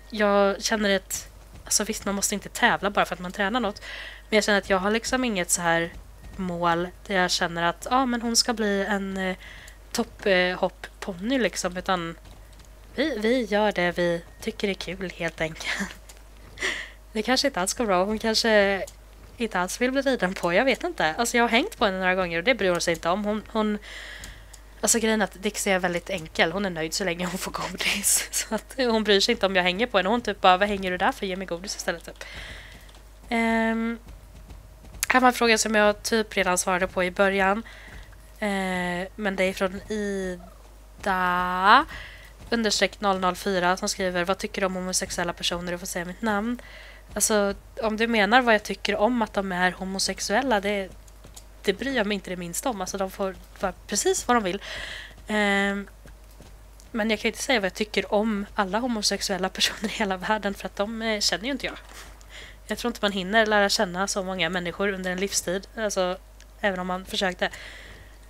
jag känner att, alltså visst, man måste inte tävla bara för att man tränar något. Men jag känner att jag har liksom inget så här mål där jag känner att ah, men hon ska bli en eh, topphopp-ponny eh, liksom, utan Vi, vi gör det vi tycker är kul, helt enkelt. Det kanske inte alls går bra. Hon kanske inte alls vill bli riden på. Jag vet inte. Alltså jag har hängt på henne några gånger och det bryr hon sig inte om. Hon, hon, Alltså grejen är att Dixie är väldigt enkel. Hon är nöjd så länge hon får godis. Så att hon bryr sig inte om jag hänger på henne. Hon typ bara, vad hänger du där för? Ge mig godis istället typ. Um, här var en fråga som jag typ redan svarade på i början. Uh, men det är från Ida understreck noll noll fyra som skriver, vad tycker du om homosexuella personer? Du får säga mitt namn. Alltså om du menar vad jag tycker om att de är homosexuella, det, det bryr jag mig inte det minsta om. Alltså de får vara precis vad de vill. Um, men jag kan inte säga vad jag tycker om alla homosexuella personer i hela världen, för att de eh, känner ju inte jag. Jag tror inte man hinner lära känna så många människor under en livstid. Alltså även om man försökte.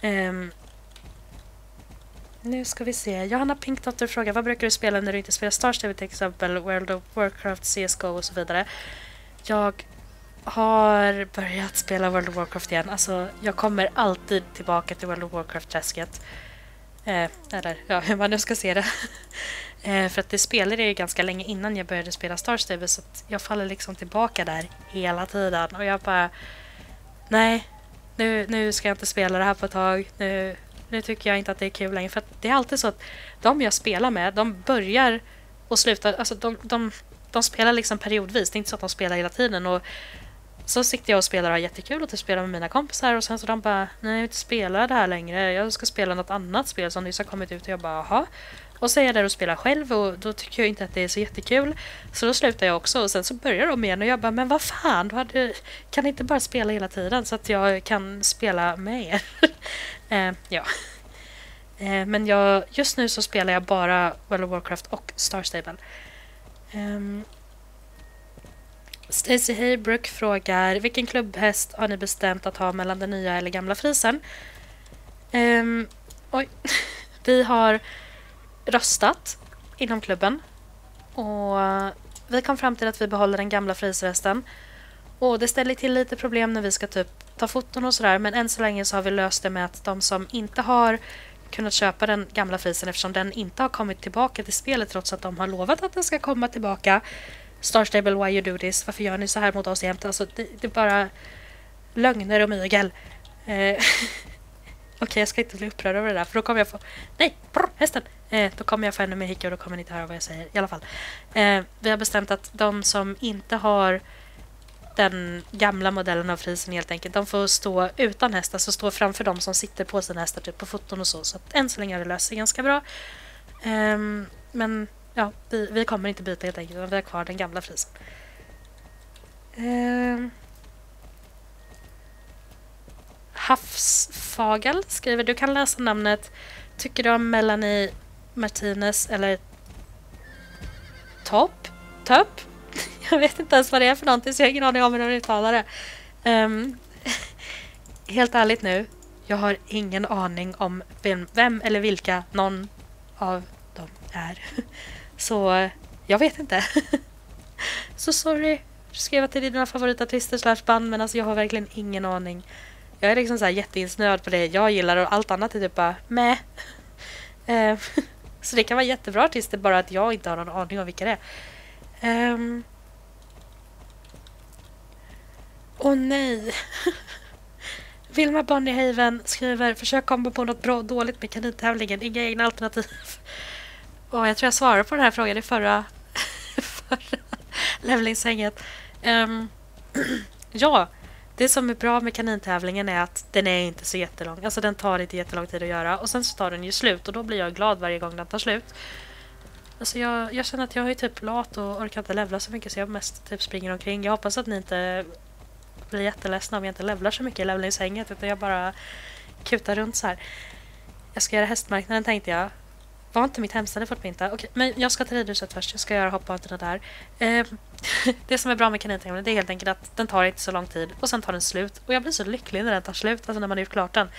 Um, nu ska vi se. Johanna Pinkdotter frågar, vad brukar du spela när du inte spelar Star Wars, till exempel World of Warcraft, C S G O och så vidare? Jag har börjat spela World of Warcraft igen. Alltså jag kommer alltid tillbaka till World of Warcraft-träsket. Eh, eller ja, hur man nu ska se det. eh, för att det spelade ju ganska länge innan jag började spela Star Wars, så att jag faller liksom tillbaka där hela tiden. Och jag bara, nej, nu, nu ska jag inte spela det här på ett tag. Nu... Nu tycker jag inte att det är kul längre. För att det är alltid så att de jag spelar med, de börjar och slutar. Alltså de, de, de spelar liksom periodvis. Det är inte så att de spelar hela tiden. Och så sitter jag och spelar och har jättekul och spelar med mina kompisar. Och sen så de bara, nej jag vill inte spela det här längre. Jag ska spela något annat spel som nyss har kommit ut. Och jag bara, aha. Och så är jag där och spelar själv. Och då tycker jag inte att det är så jättekul. Så då slutar jag också. Och sen så börjar de igen. Och jag bara, men vad fan. Vad du... Kan inte bara spela hela tiden så att jag kan spela med er? Eh, ja. Eh, men jag, just nu så spelar jag bara World of Warcraft och Star Stable. Eh, Stacey Haybrook frågar, vilken klubbhäst har ni bestämt att ha mellan den nya eller gamla frisen? Eh, oj. Vi har röstat inom klubben. Och vi kom fram till att vi behåller den gamla frishästen. Och det ställer till lite problem när vi ska typ ta foton och sådär, men än så länge så har vi löst det med att de som inte har kunnat köpa den gamla frisen, eftersom den inte har kommit tillbaka till spelet trots att de har lovat att den ska komma tillbaka. Star Stable, why you do this? Varför gör ni så här mot oss jämt? Alltså det, det är bara lögner och mygel. Eh, Okej, okay, jag ska inte bli upprörd över det där, för då kommer jag få... Nej, brr, hästen! Eh, då kommer jag få ännu mer hicka och då kommer ni inte höra vad jag säger. I alla fall. Eh, vi har bestämt att de som inte har den gamla modellen av frisen helt enkelt, de får stå utan hästar, så alltså stå framför dem som sitter på sina hästar typ på foton och så. Så att än så länge har det löst sig ganska bra. Um, men ja, vi, vi kommer inte byta helt enkelt, utan vi har kvar den gamla frisen. Um, Havsfagel skriver, du kan läsa namnet. Tycker du om Melanie Martinez eller Topp? Topp? Jag vet inte ens vad det är för någonting, så jag har ingen aning om hur de uttalar det. Um, helt ärligt nu, jag har ingen aning om vem, vem eller vilka någon av dem är. Så jag vet inte. Så sorry, skriva till dina favoritartister slash band, men alltså jag har verkligen ingen aning. Jag är liksom så här jätteinsnöd på det jag gillar, och allt annat är typ bara meh. Um, så det kan vara jättebra artister, bara att jag inte har någon aning om vilka det är. Um, Åh oh, nej! Vilma Bonnyhaven skriver, försök komma på något bra och dåligt med kanintävlingen. Inga egna alternativ. Och jag tror jag svarade på den här frågan i förra, förra Levlingshänget. Um, ja, det som är bra med kanintävlingen är att den är inte så jättelång. Alltså den tar inte jättelång tid att göra. Och sen så tar den ju slut, och då blir jag glad varje gång den tar slut. Alltså jag, jag känner att jag är typ lat och orkar inte levla så mycket, så jag mest typ springer omkring. Jag hoppas att ni inte... blir jätteledsen om jag inte levlar så mycket i levlingshänget, utan jag bara kutar runt så här. Jag ska göra hästmarknaden, tänkte jag. Var inte mitt hemställe Fort Pinta? Okej, men jag ska till ridhuset först. Jag ska göra hoppbanterna där. Eh, det som är bra med kanintävlingen, det är helt enkelt att den tar inte så lång tid, och sen tar den slut. Och jag blir så lycklig när den tar slut, alltså när man har gjort klart den.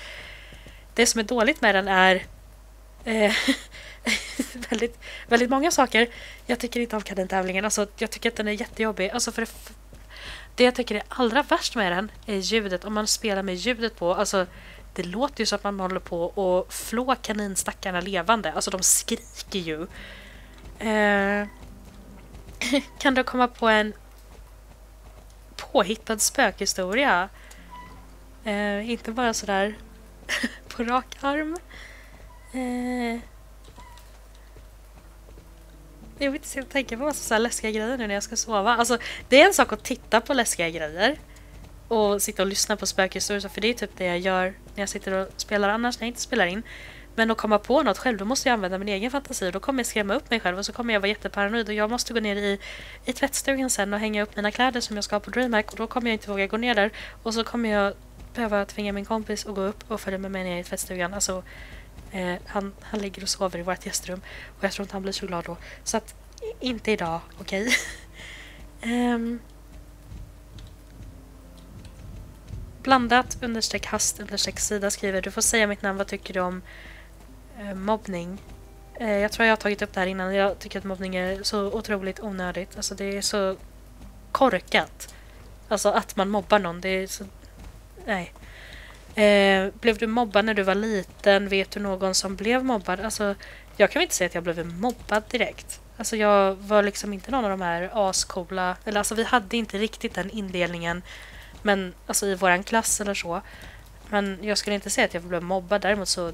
Det som är dåligt med den är eh, väldigt, väldigt många saker. Jag tycker inte om kanintävlingen. Alltså, jag tycker att den är jättejobbig. Alltså för det Det jag tycker är allra värst med den är ljudet. Om man spelar med ljudet på, alltså det låter ju så att man håller på och flå kaninstackarna levande. Alltså de skriker ju. Eh, kan du komma på en påhittad spökhistoria? Eh, inte bara sådär på rak arm. Eh. Jag vill inte tänka på massa så här läskiga grejer nu när jag ska sova. Alltså, det är en sak att titta på läskiga grejer. Och sitta och lyssna på spökhistorier. För det är typ det jag gör när jag sitter och spelar annars. När jag inte spelar in. Men att komma på något själv, då måste jag använda min egen fantasi. Då kommer jag skrämma upp mig själv och så kommer jag vara jätteparanoid. Och jag måste gå ner i, i tvättstugan sen och hänga upp mina kläder som jag ska ha på Dreamhack. Och då kommer jag inte våga gå ner där. Och så kommer jag behöva tvinga min kompis att gå upp och följa med mig ner i tvättstugan. Alltså, eh, han, han ligger och sover i vårt gästrum. Och jag tror inte han blir så glad då. Så att, inte idag, okej? Okay? um. Blandat, understreck hast, understreck sida skriver. Du får säga mitt namn, vad tycker du om eh, mobbning? Eh, jag tror jag har tagit upp det här innan. Jag tycker att mobbning är så otroligt onödigt. Alltså det är så korkat. Alltså att man mobbar någon, det är så... Nej. Eh, blev du mobbad när du var liten? Vet du någon som blev mobbad? Alltså, jag kan inte säga att jag blev mobbad direkt. Alltså jag var liksom inte någon av de här ascoola... Eller alltså vi hade inte riktigt den indelningen. Men alltså i våran klass eller så. Men jag skulle inte säga att jag blev mobbad. Däremot så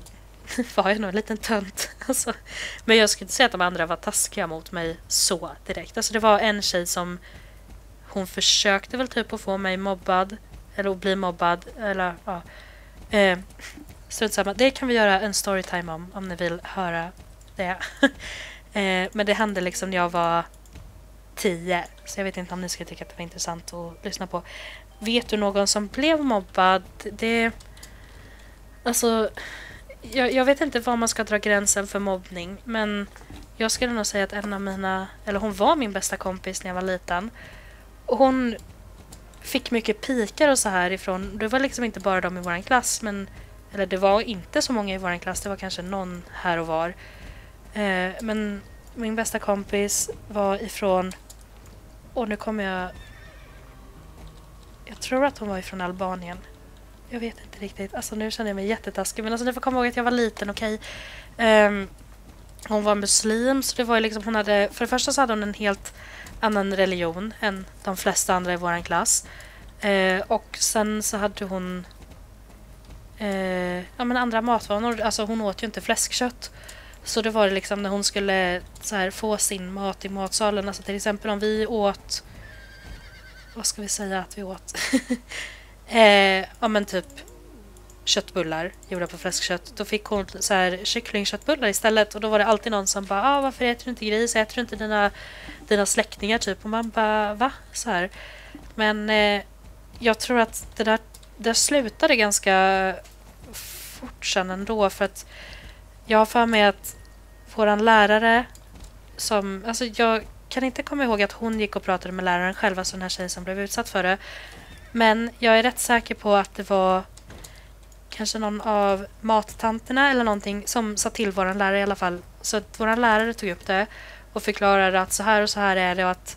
var jag nog en liten tönt. Alltså. Men jag skulle inte säga att de andra var taskiga mot mig så direkt. Alltså det var en tjej som... Hon försökte väl typ att få mig mobbad. Eller att bli mobbad. Eller ja. Eh, strunt samma. Det kan vi göra en storytime om. Om ni vill höra det. eh, men det hände liksom när jag var tio. Så jag vet inte om ni skulle tycka att det var intressant att lyssna på. Vet du någon som blev mobbad? Det... Alltså... Jag, jag vet inte var man ska dra gränsen för mobbning. Men jag skulle nog säga att en av mina... Eller hon var min bästa kompis när jag var liten. Och hon fick mycket pikar och så här ifrån. Det var liksom inte bara de i våran klass. Men, eller det var inte så många i våran klass. Det var kanske någon här och var. Eh, men min bästa kompis var ifrån... Och nu kommer jag... Jag tror att hon var ifrån Albanien. Jag vet inte riktigt. Alltså nu känner jag mig jättetaskig. Men alltså ni får komma ihåg att jag var liten, okej. Okay? Um, hon var muslim. Så det var ju liksom, hon hade... För det första så hade hon en helt annan religion än de flesta andra i våran klass. Uh, och sen så hade hon... Uh, ja men andra matvanor. Alltså hon åt ju inte fläskkött. Så det var det liksom när hon skulle så här, få sin mat i matsalen. Alltså till exempel om vi åt... Vad ska vi säga att vi åt? eh, ja men typ köttbullar gjorda på fläskkött. Då fick hon så här kycklingköttbullar istället. Och då var det alltid någon som bara, ah, varför äter du inte gris? Äter du inte dina, dina släktingar typ? Och man bara, va? Så här. Men eh, jag tror att det där, det där slutade ganska fort sedan ändå. För att jag har för mig att våran lärare som, alltså jag kan inte komma ihåg att hon gick och pratade med läraren själv, alltså den här tjejen som blev utsatt för det. Men jag är rätt säker på att det var kanske någon av mattanterna eller någonting som sa till våran lärare i alla fall. Så att våran lärare tog upp det och förklarade att så här och så här är det och att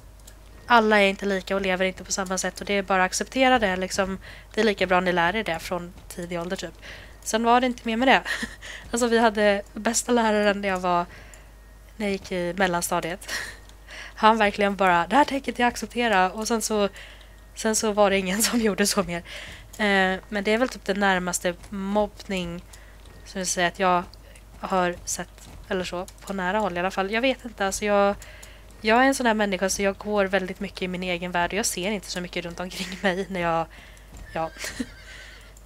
alla är inte lika och lever inte på samma sätt och det är bara att acceptera det liksom. Det är lika bra ni lär er det från tidig ålder typ. Sen var det inte mer med det. Alltså vi hade bästa läraren när jag var när jag gick i mellanstadiet. Han verkligen bara, det här tänker jag acceptera. Och sen så, sen så var det ingen som gjorde så mer. Eh, men det är väl typ det närmaste mobbning som jag säger att jag har sett eller så på nära håll i alla fall. Jag vet inte, alltså jag, jag är en sån här människa så jag går väldigt mycket i min egen värld. Och jag ser inte så mycket runt omkring mig när jag, ja,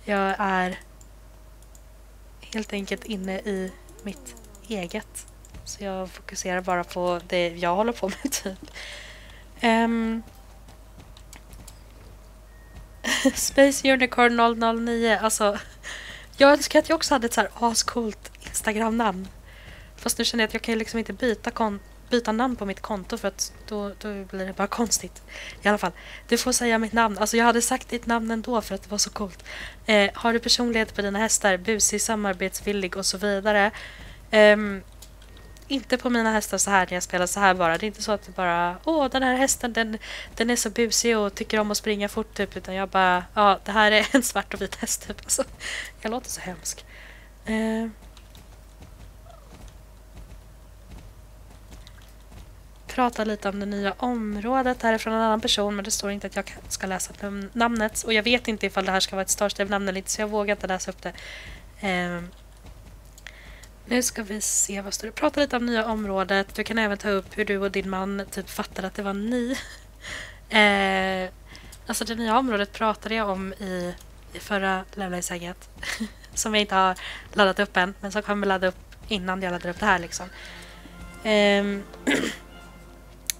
jag är helt enkelt inne i mitt eget. Så jag fokuserar bara på det jag håller på med typ. Um. Space Unicorn noll noll nio. Alltså, jag önskar att jag också hade ett så här ascoolt Instagram-namn. Fast nu känner jag att jag kan liksom inte byta, kon byta namn på mitt konto. För att då, då blir det bara konstigt. I alla fall, du får säga mitt namn. Alltså jag hade sagt ditt namn ändå för att det var så coolt. Eh, har du personlighet på dina hästar? Busig, samarbetsvillig och så vidare. Um. Inte på mina hästar så här när jag spelar så här bara. Det är inte så att det bara, åh den här hästen den, den är så busig och tycker om att springa fort typ. Utan jag bara, ja det här är en svart och vit häst typ. Alltså, jag låter så hemsk. Eh. Prata lite om det nya området. Det här är från en annan person men det står inte att jag ska läsa namnet. Och jag vet inte ifall det här ska vara ett startställd namn eller inte så jag vågar inte läsa upp det. Eh. Nu ska vi se vad står det. Prata lite om nya området. Du kan även ta upp hur du och din man typ fattade att det var ni. eh, alltså det nya området pratade jag om i, i förra Levlingshänget. Som jag inte har laddat upp än. Men som kommer ladda upp innan jag laddar upp det här liksom. Eh,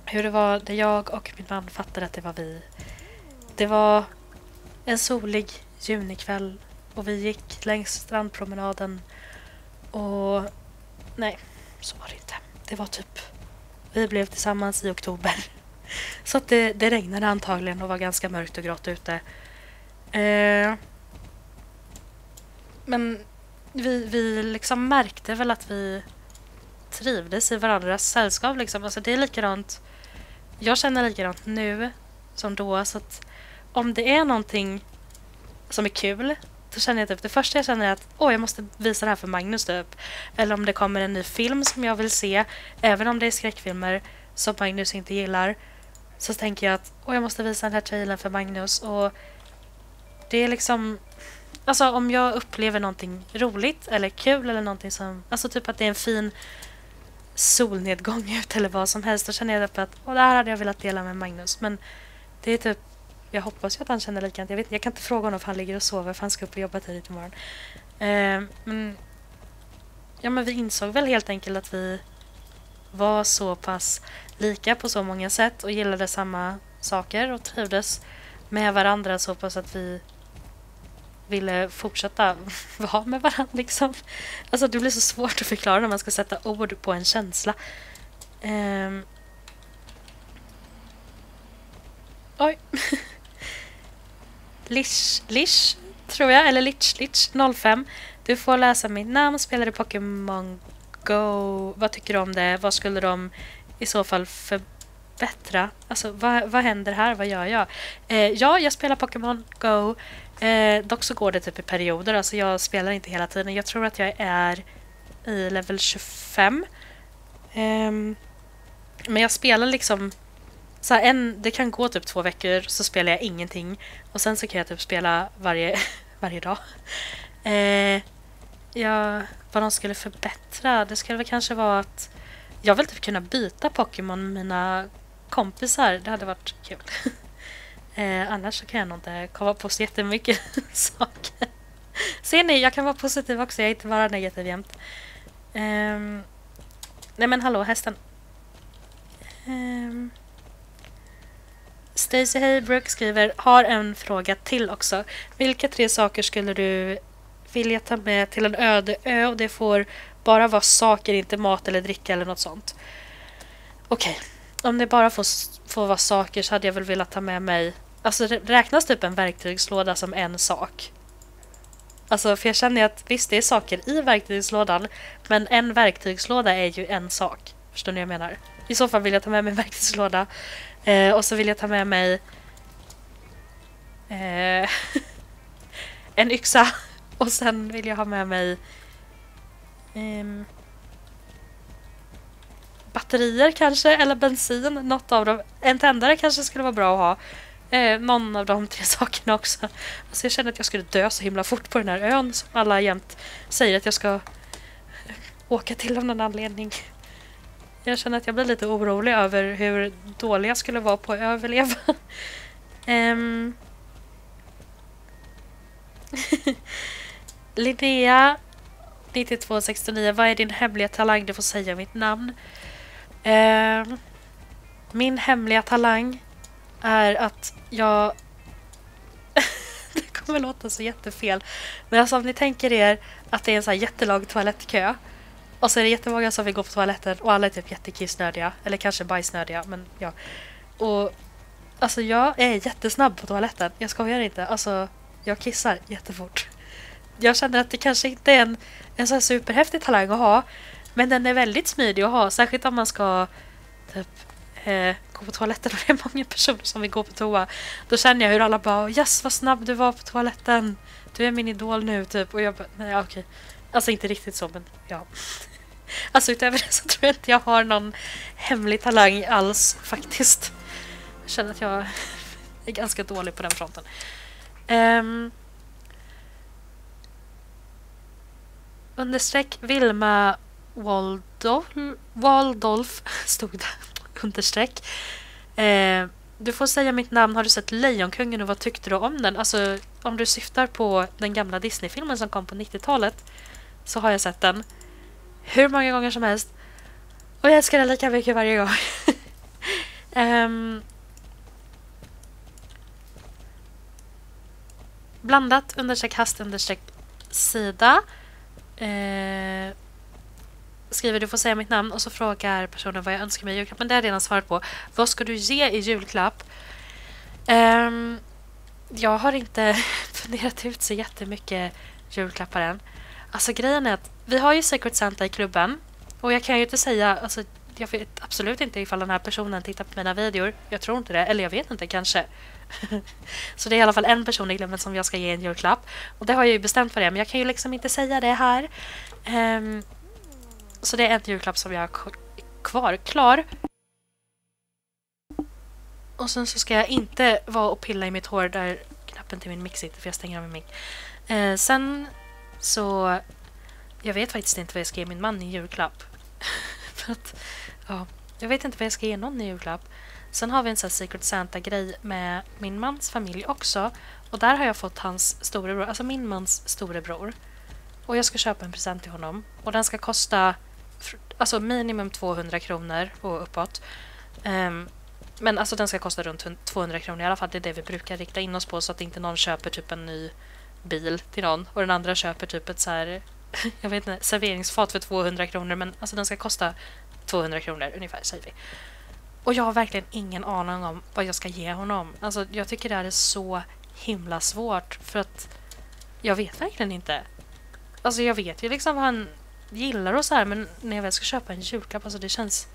hur det var där jag och min man fattade att det var vi. Det var en solig junikväll. Och vi gick längs strandpromenaden. Och nej, så var det inte. Det var typ, vi blev tillsammans i oktober. Så att det, det regnade antagligen och var ganska mörkt och grått ute. Eh, men vi, vi liksom märkte väl att vi trivdes i varandras sällskap. Liksom. Alltså det är likadant, jag känner likadant nu som då. Så att om det är någonting som är kul, då känner jag typ, det första jag känner är att åh, jag måste visa det här för Magnus typ. Eller om det kommer en ny film som jag vill se, även om det är skräckfilmer som Magnus inte gillar, så tänker jag att åh, jag måste visa den här trailern för Magnus. Och det är liksom, alltså om jag upplever någonting roligt eller kul eller någonting som, alltså typ att det är en fin solnedgång ut eller vad som helst, då känner jag typ att åh, det här hade jag velat dela med Magnus. Men det är typ, jag hoppas ju att han känner likadant. Jag vet, jag kan inte fråga honom om han ligger och sover, för han ska upp och jobba tidigt imorgon. Eh, men, ja, men vi insåg väl helt enkelt att vi var så pass lika på så många sätt och gillade samma saker och trivdes med varandra så pass att vi ville fortsätta vara med varandra. Liksom. Alltså det blir så svårt att förklara när man ska sätta ord på en känsla. Eh, oj. Lish, Lish, tror jag, eller Litch, Litch, noll fem. Du får läsa mitt namn, spelar du Pokémon Go? Vad tycker du om det? Vad skulle de i så fall förbättra? Alltså, vad, vad händer här? Vad gör jag? Eh, ja, jag spelar Pokémon Go. Eh, dock så går det typ i perioder, alltså jag spelar inte hela tiden. Jag tror att jag är i level tjugofem. Eh, men jag spelar liksom så här, en, det kan gå typ två veckor så spelar jag ingenting. Och sen så kan jag typ spela varje, varje dag. Eh, ja, vad de skulle förbättra, det skulle väl kanske vara att jag vill typ kunna byta Pokémon med mina kompisar. Det hade varit kul. Eh, annars så kan jag nog inte komma på så jättemycket saker. Ser ni, jag kan vara positiv också. Jag är inte bara negativ jämt. Eh, nej men hallå, hästen. Eh, Stacey Haybrook skriver, har en fråga till också. Vilka tre saker skulle du vilja ta med till en öde ö? Och det får bara vara saker, inte mat eller dricka eller något sånt. Okej, okay. Om det bara får, får vara saker så hade jag väl velat ta med mig. Alltså räknas typ en verktygslåda som en sak? Alltså för jag känner att visst det är saker i verktygslådan, men en verktygslåda är ju en sak. Förstår ni vad jag menar? I så fall vill jag ta med mig en verktygslåda. Eh, och så vill jag ta med mig eh, en yxa. Och sen vill jag ha med mig eh, batterier kanske. Eller bensin. Något av dem. En tändare kanske skulle vara bra att ha. Eh, någon av de tre sakerna också. Alltså jag känner att jag skulle dö så himla fort på den här ön. Som alla jämt säger att jag ska åka till av någon anledning. Jag känner att jag blir lite orolig över hur dålig jag skulle vara på att överleva. um. Linnea nio två sex nio, vad är din hemliga talang? Du får säga mitt namn. Um. Min hemliga talang är att jag... det kommer låta så jättefel. Men alltså om ni tänker er att det är en så här jättelång toalettkö. Och så är det jättemånga som vill gå på toaletten och alla är typ jättekissnödiga. Eller kanske bajsnödiga, men ja. Och alltså jag är jättesnabb på toaletten. Jag skojar inte. Alltså jag kissar jättefort. Jag känner att det kanske inte är en, en sån här superhäftig talang att ha. Men den är väldigt smidig att ha. Särskilt om man ska typ eh, gå på toaletten och det är många personer som vill gå på toa. Då känner jag hur alla bara, yes vad snabb du var på toaletten. Du är min idol nu typ. Och jag bara, nej okej. Okay. Alltså inte riktigt så, men ja. Alltså utöver det så tror jag inte jag har någon hemlig talang alls faktiskt. Jag känner att jag är ganska dålig på den fronten. Um, understreck Vilma Waldolf, Waldolf stod det, understreck. Eh, du får säga mitt namn, har du sett Lejonkungen och vad tyckte du om den? Alltså, om du syftar på den gamla Disney-filmen som kom på nittiotalet så har jag sett den hur många gånger som helst. Och jag älskar den lika mycket varje gång. um, blandat, understreck, hast, understreck, sida. Eh, skriver du får säga mitt namn och så frågar personen vad jag önskar mig i julklapp. Men det har jag redan svarat på. Vad ska du ge i julklapp? Um, jag har inte funderat ut så jättemycket julklappar än. Alltså grejen är att vi har ju Secret Santa i klubben. Och jag kan ju inte säga, alltså, jag vet absolut inte ifall den här personen tittar på mina videor. Jag tror inte det, eller jag vet inte kanske. Så det är i alla fall en person i glömmen som jag ska ge en julklapp. Och det har jag ju bestämt för det, men jag kan ju liksom inte säga det här. Um, så det är en julklapp som jag har kvar, klar. Och sen så ska jag inte vara och pilla i mitt hår där knappen till min mix sitter, för jag stänger av min mic. Uh, sen så... Jag vet faktiskt inte vad jag ska ge min man i julklapp. För att, ja, jag vet inte vad jag ska ge någon i julklapp. Sen har vi en sån här Secret Santa-grej med min mans familj också. Och där har jag fått hans storebror, alltså min mans storebror. Och jag ska köpa en present till honom. Och den ska kosta alltså minimum tvåhundra kronor och uppåt. Um, men alltså den ska kosta runt tvåhundra kronor i alla fall. Det är det vi brukar rikta in oss på så att inte någon köper typ en ny bil till någon. Och den andra köper typ ett så här... Jag vet inte, serveringsfat för tvåhundra kronor. Men alltså den ska kosta tvåhundra kronor ungefär, säger vi. Och jag har verkligen ingen aning om vad jag ska ge honom. Alltså jag tycker det här är så himla svårt. För att jag vet verkligen inte. Alltså jag vet ju liksom vad han gillar och så här. Men när jag väl ska köpa en julklapp, alltså det känns...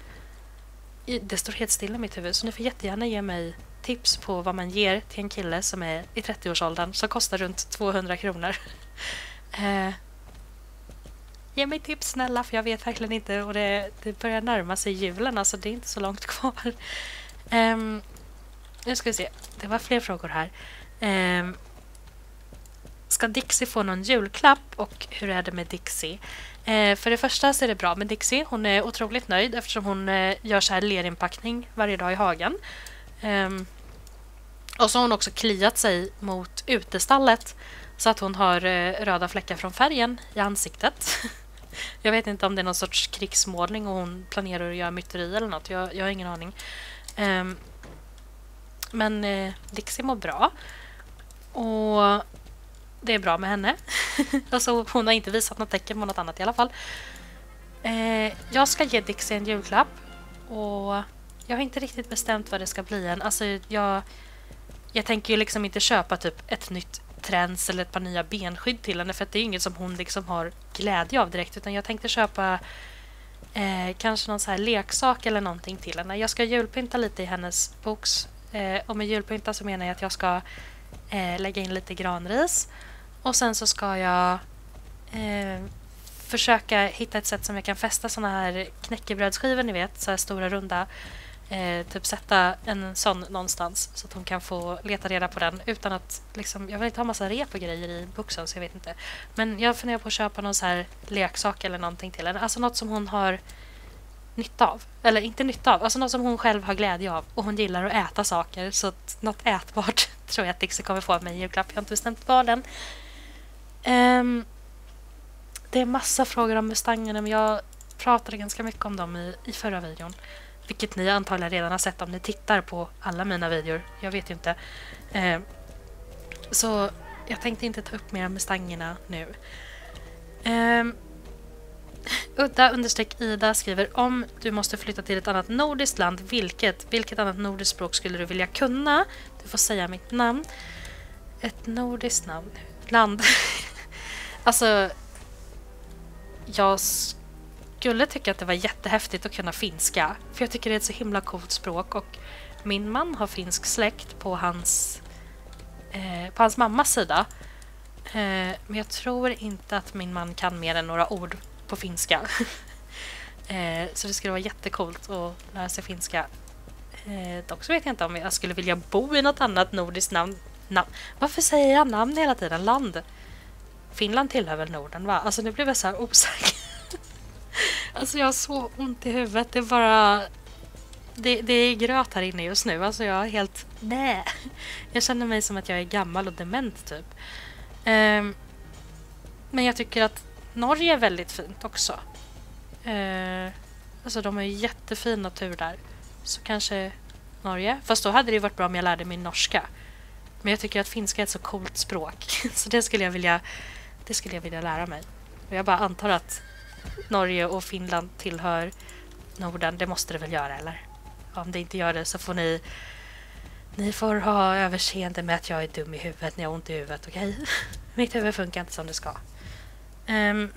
Det står helt stilla i mitt huvud. Så ni får jättegärna ge mig tips på vad man ger till en kille som är i trettioårsåldern. Som kostar runt tvåhundra kronor. Eh... Ge mig tips snälla, för jag vet verkligen inte. Och det, det börjar närma sig julen, alltså det är inte så långt kvar. Um, nu ska vi se, det var fler frågor här. Um, ska Dixie få någon julklapp och hur är det med Dixie? Uh, för det första så är det bra med Dixie. Hon är otroligt nöjd eftersom hon uh, gör så här lerinpackning varje dag i hagen. Um, och så har hon också kliat sig mot utestallet. Så att hon har uh, röda fläckar från färgen i ansiktet. Jag vet inte om det är någon sorts krigsmålning och hon planerar att göra myteri eller något. Jag, jag har ingen aning. Um, men uh, Dixie mår bra. Och det är bra med henne. Alltså, hon har inte visat något tecken på något annat i alla fall. Uh, jag ska ge Dixie en julklapp. Och jag har inte riktigt bestämt vad det ska bli än. Alltså, jag, jag tänker ju liksom inte köpa typ ett nytt träns eller ett par nya benskydd till henne, för att det är inget som hon liksom har glädje av direkt, utan jag tänkte köpa eh, kanske någon så här leksak eller någonting till henne. Jag ska julpynta lite i hennes box, eh, och med julpynta så menar jag att jag ska eh, lägga in lite granris, och sen så ska jag eh, försöka hitta ett sätt som jag kan fästa såna här knäckebrödsskivor, ni vet, så här stora runda. Eh, typ sätta en sån någonstans så att hon kan få leta reda på den utan att liksom, jag vill inte ha massa rep och grejer i boxen, så jag vet inte, men jag funderar på att köpa någon så här leksak eller någonting till henne, alltså något som hon har nytta av, eller inte nytta av, alltså något som hon själv har glädje av, och hon gillar att äta saker, så att något ätbart tror jag att Dixie kommer få av mig i julklapp. Jag har inte bestämt vad den um, det är massa frågor om Mustangerna, men jag pratade ganska mycket om dem i, i förra videon. Vilket ni antagligen redan har sett om ni tittar på alla mina videor. Jag vet ju inte. Eh, så jag tänkte inte ta upp mer med stangerna nu. Eh, Udda understreck Ida skriver: om du måste flytta till ett annat nordiskt land, vilket, vilket annat nordiskt språk skulle du vilja kunna? Du får säga mitt namn. Ett nordiskt namn. Land. Alltså, jag skulle tycka att det var jättehäftigt att kunna finska. För jag tycker det är ett så himla coolt språk. Och min man har finsk släkt på hans, eh, på hans mammas sida. Eh, men jag tror inte att min man kan mer än några ord på finska. eh, så det skulle vara jättekult att lära sig finska. Eh, dock så vet jag inte om jag skulle vilja bo i något annat nordiskt namn. Nam- Varför säger jag namn hela tiden? Land. Finland tillhör väl Norden, va? Alltså nu blev jag så här osäker. Alltså jag har så ont i huvudet. Det är bara... Det, det är gröt här inne just nu. Alltså jag är helt... Bäh. Jag känner mig som att jag är gammal och dement typ. Um, men jag tycker att Norge är väldigt fint också. Uh, alltså de har ju jättefin natur där. Så kanske Norge. Fast då hade det ju varit bra om jag lärde mig norska. Men jag tycker att finska är ett så coolt språk. Så det skulle jag vilja, det skulle jag vilja lära mig. Och jag bara antar att Norge och Finland tillhör Norden. Det måste det väl göra, eller? Om det inte gör det så får ni... Ni får ha överseende med att jag är dum i huvudet när jag har ont i huvudet, okej? Okay? Mitt huvud funkar inte som det ska. Um,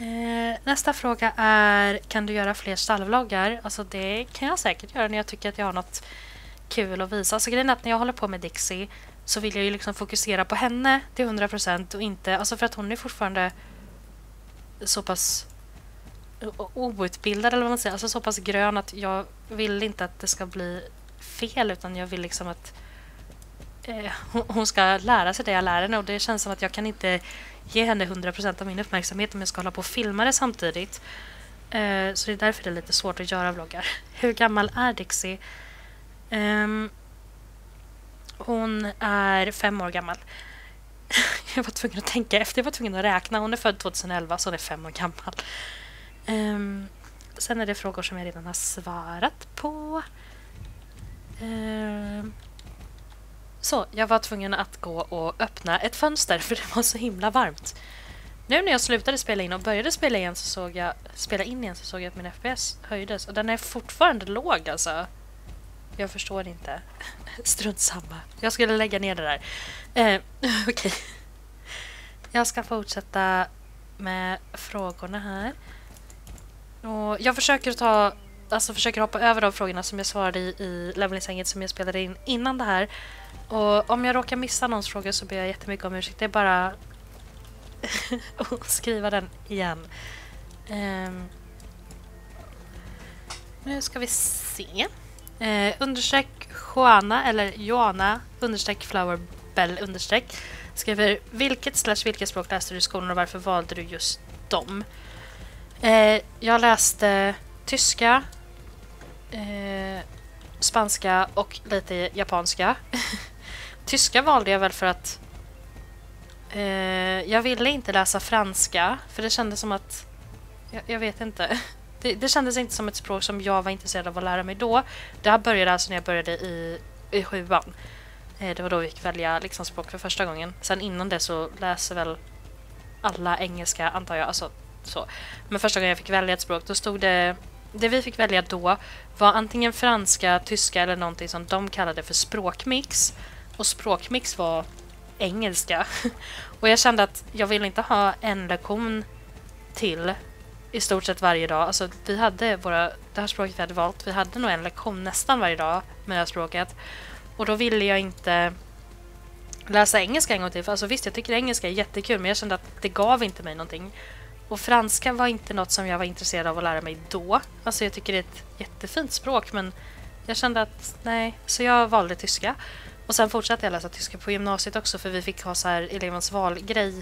uh, nästa fråga är... Kan du göra fler stallvloggar? Alltså det kan jag säkert göra när jag tycker att jag har något kul att visa. Alltså grejen är att när jag håller på med Dixie så vill jag ju liksom fokusera på henne till hundra procent och inte... Alltså för att hon är fortfarande så pass... outbildad eller vad man säger, alltså så pass grön att jag vill inte att det ska bli fel, utan jag vill liksom att eh, hon ska lära sig det jag lär henne, och det känns som att jag kan inte ge henne hundra procent av min uppmärksamhet om jag ska hålla på och filma det samtidigt, eh, så det är därför det är lite svårt att göra vloggar. Hur gammal är Dixie? Um, hon är fem år gammal. Jag var tvungen att tänka efter, jag var tvungen att räkna. Hon är född tjugohundraelva, så hon är fem år gammal. Um, sen är det frågor som jag redan har svarat på. Um, så, jag var tvungen att gå och öppna ett fönster för det var så himla varmt. Nu när jag slutade spela in och började spela igen så såg jag spela in igen så såg jag att min F P S höjdes, och den är fortfarande låg alltså. Jag förstår inte. Strunt samma. Jag skulle lägga ner det där. Uh, Okej. Okay. Jag ska fortsätta med frågorna här. Och jag försöker ta, alltså försöker hoppa över de frågorna som jag svarade i, i Levlingshänget som jag spelade in innan det här. Och om jag råkar missa någons fråga så ber jag jättemycket om ursäkt. Det är bara att skriva den igen. Um, nu ska vi se. Uh, understreck Joana, eller Joana, understreck Flowerbell, understreck. Skriver, vilket slash vilket språk läste du i skolan och varför valde du just dem? Eh, jag läste tyska, eh, spanska och lite japanska. Tyska valde jag väl för att eh, jag ville inte läsa franska, för det kändes som att, jag, jag vet inte, det, det kändes inte som ett språk som jag var intresserad av att lära mig då. Det här började alltså när jag började i, i sjuan. Eh, det var då vi fick välja liksom språk för första gången. Sen innan det så läser väl alla engelska, antar jag, alltså. Så. Men första gången jag fick välja ett språk, då stod det, det vi fick välja då var antingen franska, tyska eller någonting som de kallade för språkmix. Och språkmix var engelska. Och jag kände att jag ville inte ha en lektion till i stort sett varje dag. Alltså vi hade våra, det här språket vi hade valt, vi hade nog en lektion nästan varje dag med det här språket. Och då ville jag inte läsa engelska en gång till. Alltså visst, jag tycker engelska är jättekul, men jag kände att det gav inte mig någonting. Och franska var inte något som jag var intresserad av att lära mig då. Alltså jag tycker det är ett jättefint språk, men jag kände att nej. Så jag valde tyska. Och sen fortsatte jag läsa tyska på gymnasiet också, för vi fick ha så här elevens valgrej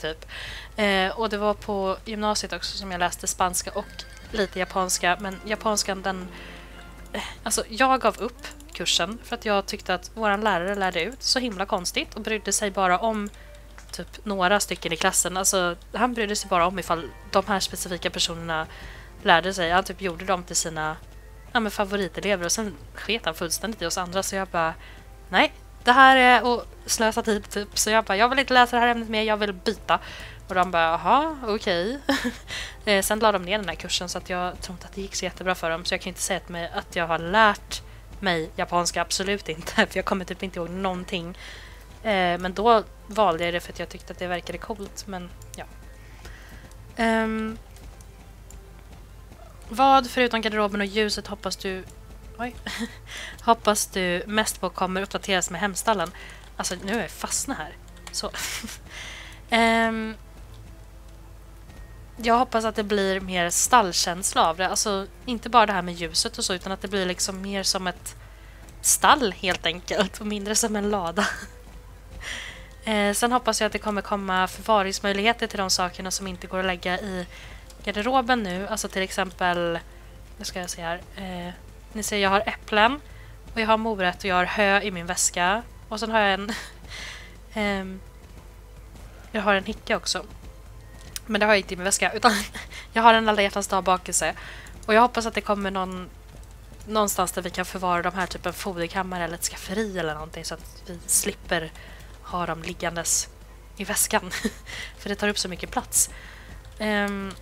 typ. Eh, och det var på gymnasiet också som jag läste spanska och lite japanska. Men japanskan den... Eh, alltså jag gav upp kursen för att jag tyckte att våran lärare lärde ut så himla konstigt och brydde sig bara om... typ några stycken i klassen. Alltså, han brydde sig bara om ifall de här specifika personerna lärde sig. Han typ gjorde dem till sina ja, men favoritelever, och sen sket han fullständigt i oss andra. Så jag bara, nej, det här är att slösa tid typ. Så jag bara, jag vill inte läsa det här ämnet mer, jag vill byta. Och de bara, jaha, okej. Okay. Sen la de ner den här kursen, så att jag tror inte att det gick så jättebra för dem. Så jag kan inte säga att jag har lärt mig japanska, absolut inte. För jag kommer typ inte ihåg någonting. Men då valde jag det för att jag tyckte att det verkade coolt, men ja. Um, vad förutom garderoben och ljuset hoppas du oj, hoppas du mest på kommer uppdateras med hemstallen? Alltså nu är jag fastna här. Så. um, jag hoppas att det blir mer stallkänsla av det. Alltså inte bara det här med ljuset och så, utan att det blir liksom mer som ett stall helt enkelt och mindre som en lada. eh, sen hoppas jag att det kommer komma förvaringsmöjligheter till de sakerna som inte går att lägga i garderoben nu. Alltså till exempel, nu ska jag se här, eh, ni ser jag har äpplen och jag har morötter och jag har hö i min väska. Och sen har jag en eh, jag har en hicka också. Men det har jag inte i min väska, utan jag har en alla hjärtans dag bakelse. Och jag hoppas att det kommer någon, någonstans där vi kan förvara de här, typen foderkammare eller ett skafferi eller någonting, så att vi slipper ha dem liggandes i väskan. För det tar upp så mycket plats. Um,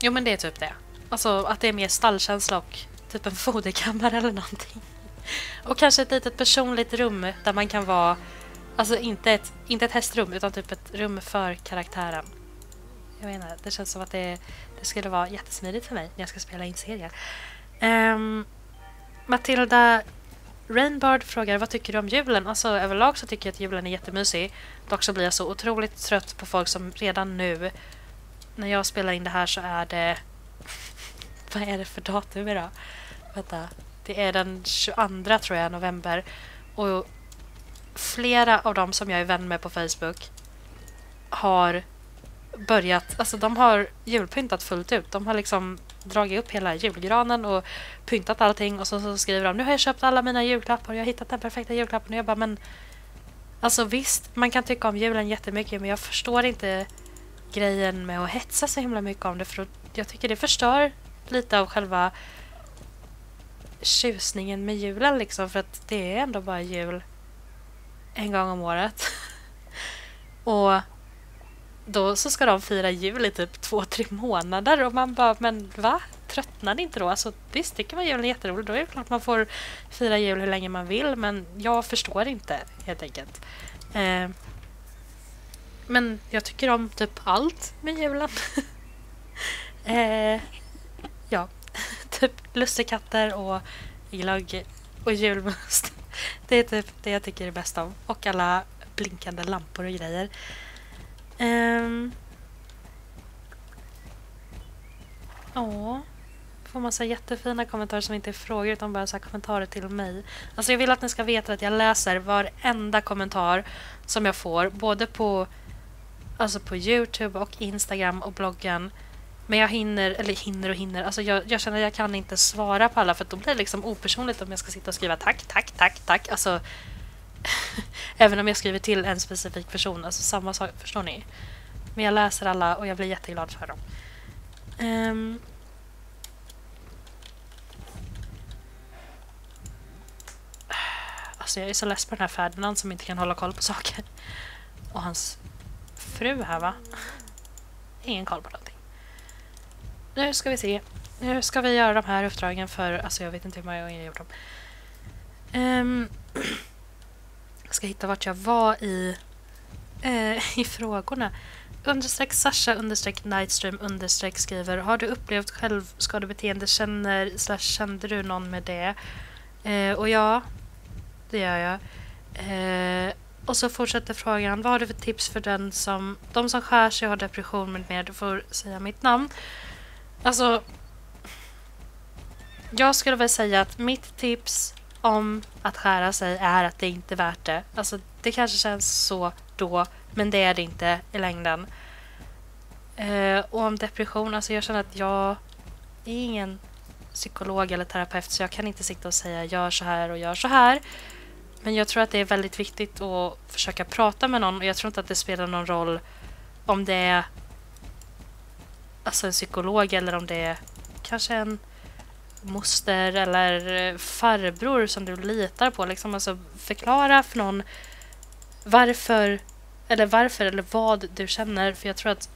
jo, men det är typ det. Alltså att det är mer stallkänsla och typ en foderkammare eller någonting. Och kanske ett litet personligt rum där man kan vara... Alltså inte ett, inte ett hästrum, utan typ ett rum för karaktären. Jag menar, det känns som att det, det skulle vara jättesmidigt för mig när jag ska spela in serier. Um, Matilda Rainbird frågar, vad tycker du om julen? Alltså överlag så tycker jag att julen är jättemysig. Dock så blir jag så otroligt trött på folk som redan nu, när jag spelar in det här så är det... vad är det för datum idag? Vänta, det är den tjugoandra tror jag, november. Och... flera av dem som jag är vän med på Facebook har börjat, alltså de har julpyntat fullt ut. De har liksom dragit upp hela julgranen och pyntat allting, och så, så skriver de, nu har jag köpt alla mina julklappar och jag har hittat den perfekta julklappen. Och jag bara, men alltså visst, man kan tycka om julen jättemycket, men jag förstår inte grejen med att hetsa så himla mycket om det, för jag tycker det förstör lite av själva tjusningen med julen liksom, för att det är ändå bara jul en gång om året. Och då så ska de fira jul i typ två, tre månader. Och man bara, men va? Tröttnar ni inte då? Alltså visst tycker man julen är jätterolig. Då är det klart man får fira jul hur länge man vill. Men jag förstår inte helt enkelt. Eh, men jag tycker om typ allt med julen. eh, ja, typ lussekatter och glögg och julmust. Det är typ det jag tycker är bäst om. Och alla blinkande lampor och grejer. Um. Åh. Får massa jättefina kommentarer som inte är frågor, utan bara så här kommentarer till mig. Alltså jag vill att ni ska veta att jag läser varenda kommentar som jag får. Både på, alltså på YouTube och Instagram och bloggen. Men jag hinner, eller hinner och hinner, alltså jag, jag känner att jag kan inte svara på alla, för att då blir det liksom opersonligt om jag ska sitta och skriva tack, tack, tack, tack. Alltså, även om jag skriver till en specifik person, alltså samma sak, förstår ni? Men jag läser alla och jag blir jätteglad för dem. Um. Alltså jag är så less på den här Ferdinand som inte kan hålla koll på saker. Och hans fru här, va? Ingen koll på någonting. Nu ska vi se. Nu ska vi göra de här uppdragen för... Alltså jag vet inte hur många gånger jag har gjort dem. Um, jag ska hitta vart jag var i... Uh, I frågorna. Understreck Sasha, understreck Nightstream, understreck skriver. Har du upplevt självskadebeteende? Känner, slash, kände du någon med det? Uh, och ja, det gör jag. Uh, och så fortsätter frågan. Vad har du för tips för den som... De som skär sig har depression med mer? Du får säga mitt namn. Alltså, jag skulle väl säga att mitt tips om att skära sig är att det inte är värt det. Alltså, det kanske känns så då, men det är det inte i längden. Eh, och om depression, alltså jag känner att jag är ingen psykolog eller terapeut, så jag kan inte sitta och säga gör så här och gör så här. Men jag tror att det är väldigt viktigt att försöka prata med någon, och jag tror inte att det spelar någon roll om det är alltså en psykolog eller om det är kanske en moster eller farbror som du litar på. Liksom. Alltså förklara för någon varför eller varför eller vad du känner. För jag tror att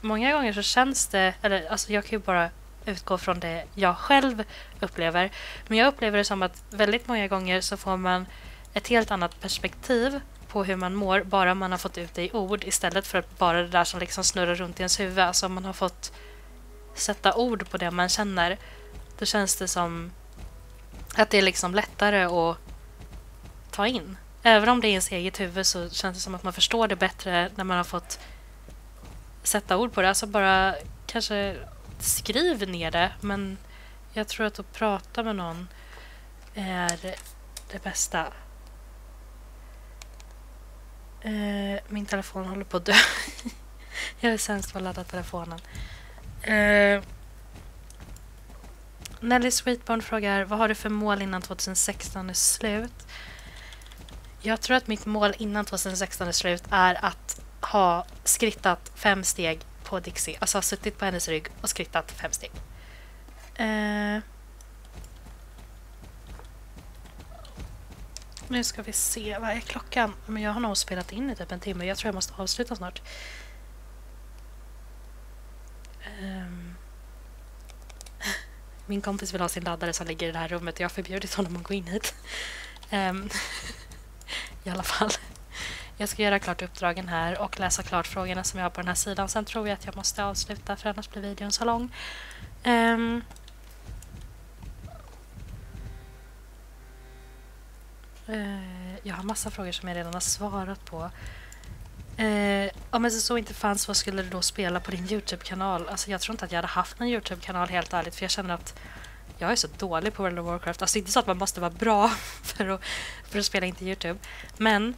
många gånger så känns det, eller alltså jag kan ju bara utgå från det jag själv upplever. Men jag upplever det som att väldigt många gånger så får man ett helt annat perspektiv på hur man mår, bara man har fått ut det i ord istället för att bara det där som liksom snurrar runt i ens huvud. Alltså man har fått sätta ord på det man känner, då känns det som att det är liksom lättare att ta in. Även om det är ens eget huvud så känns det som att man förstår det bättre när man har fått sätta ord på det. Alltså bara kanske skriv ner det, men jag tror att att prata med någon är det bästa. Eh, min telefon håller på att dö. Jag är sämst på att ladda telefonen. Eh, Nelly Sweetborn frågar, vad har du för mål innan tjugohundrasexton är slut? Jag tror att mitt mål innan tjugohundrasexton är slut är att ha skrittat fem steg på Dixie. Alltså suttit på hennes rygg och skrittat fem steg. Eh, nu ska vi se, vad är klockan? Men jag har nog spelat in i typ en timme. Jag tror jag måste avsluta snart. Um, min kompis vill ha sin laddare som ligger i det här rummet. Jag har förbjudit honom att gå in hit. Um, I alla fall. Jag ska göra klart uppdragen här och läsa klart frågorna som jag har på den här sidan. Sen tror jag att jag måste avsluta, för annars blir videon så lång. Um, Uh, jag har massa frågor som jag redan har svarat på. Uh, om S S O inte fanns, vad skulle du då spela på din YouTube-kanal? Alltså jag tror inte att jag hade haft en YouTube-kanal, helt ärligt. För jag känner att jag är så dålig på World of Warcraft. Alltså inte så att man måste vara bra för att, för att spela in till YouTube. Men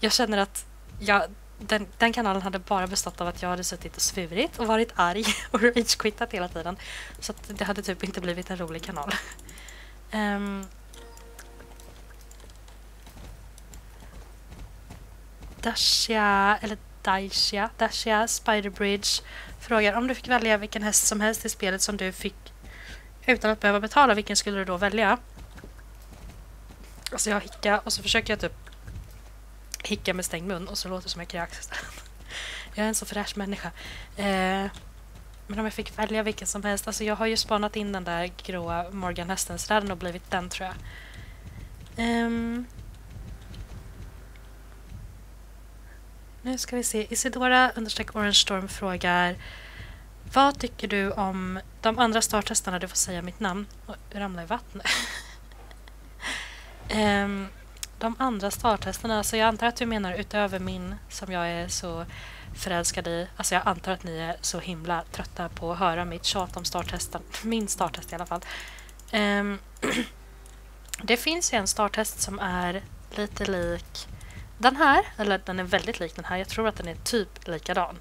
jag känner att jag, den, den kanalen hade bara bestått av att jag hade suttit och svurit och varit arg och rage-quittat hela tiden. Så att det hade typ inte blivit en rolig kanal. Um, Dasha, eller Daisha, Dasha Spiderbridge frågar, om du fick välja vilken häst som helst i spelet som du fick utan att behöva betala, vilken skulle du då välja? Alltså jag hickar och så försöker jag typ hicka med stängd mun och så låter det som jag kräks. Jag är en så fräsch människa. Eh, men om jag fick välja vilken som helst, alltså jag har ju spanat in den där gråa Morgan-hästen, så det hade nog blivit den, tror jag. Ehm... Nu ska vi se. Isidora understreck Orangestorm frågar, vad tycker du om de andra starthästarna? Du får säga mitt namn. Och ramlar i vattnet. um, de andra starthästarna, alltså jag antar att du menar utöver min, som jag är så förälskad i. Alltså jag antar att ni är så himla trötta på att höra mitt tjat om starthästen. Min starthäst i alla fall. Um, det finns ju en starthäst som är lite lik den här, eller den är väldigt lik den här. Jag tror att den är typ likadan.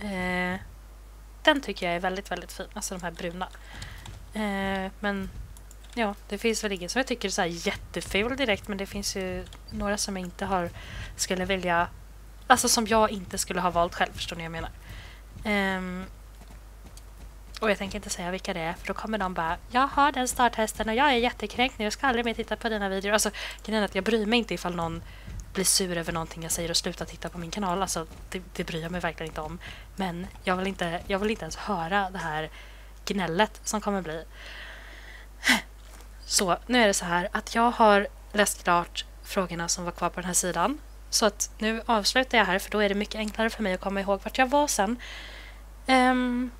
Eh, den tycker jag är väldigt, väldigt fin. Alltså de här bruna. Eh, men ja, det finns väl ingen som jag tycker är så här jätteful direkt. Men det finns ju några som jag inte har, skulle vilja... Alltså som jag inte skulle ha valt själv, förstår ni vad jag menar. Eh, och jag tänker inte säga vilka det är. För då kommer de bara, jag har den starthästen och jag är jättekränkt nu. Jag ska aldrig mer titta på dina videor. Alltså, grejen är att jag bryr mig inte ifall någon blir sur över någonting jag säger och sluta titta på min kanal. Alltså, det, det bryr jag mig verkligen inte om. Men jag vill inte, jag vill inte ens höra det här gnället som kommer bli. Så, nu är det så här att jag har läst klart frågorna som var kvar på den här sidan. Så att nu avslutar jag här, för då är det mycket enklare för mig att komma ihåg vart jag var sen. Um,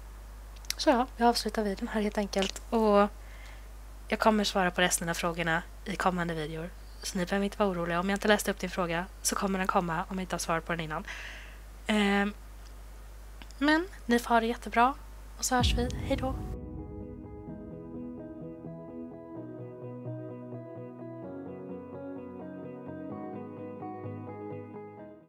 så ja, jag avslutar videon här helt enkelt. Och jag kommer svara på resten av frågorna i kommande videor. Så ni behöver inte vara oroliga. Om jag inte läste upp din fråga så kommer den komma om jag inte har svarat på den innan. Eh, men ni får ha det jättebra. Och så hörs vi. Hej då!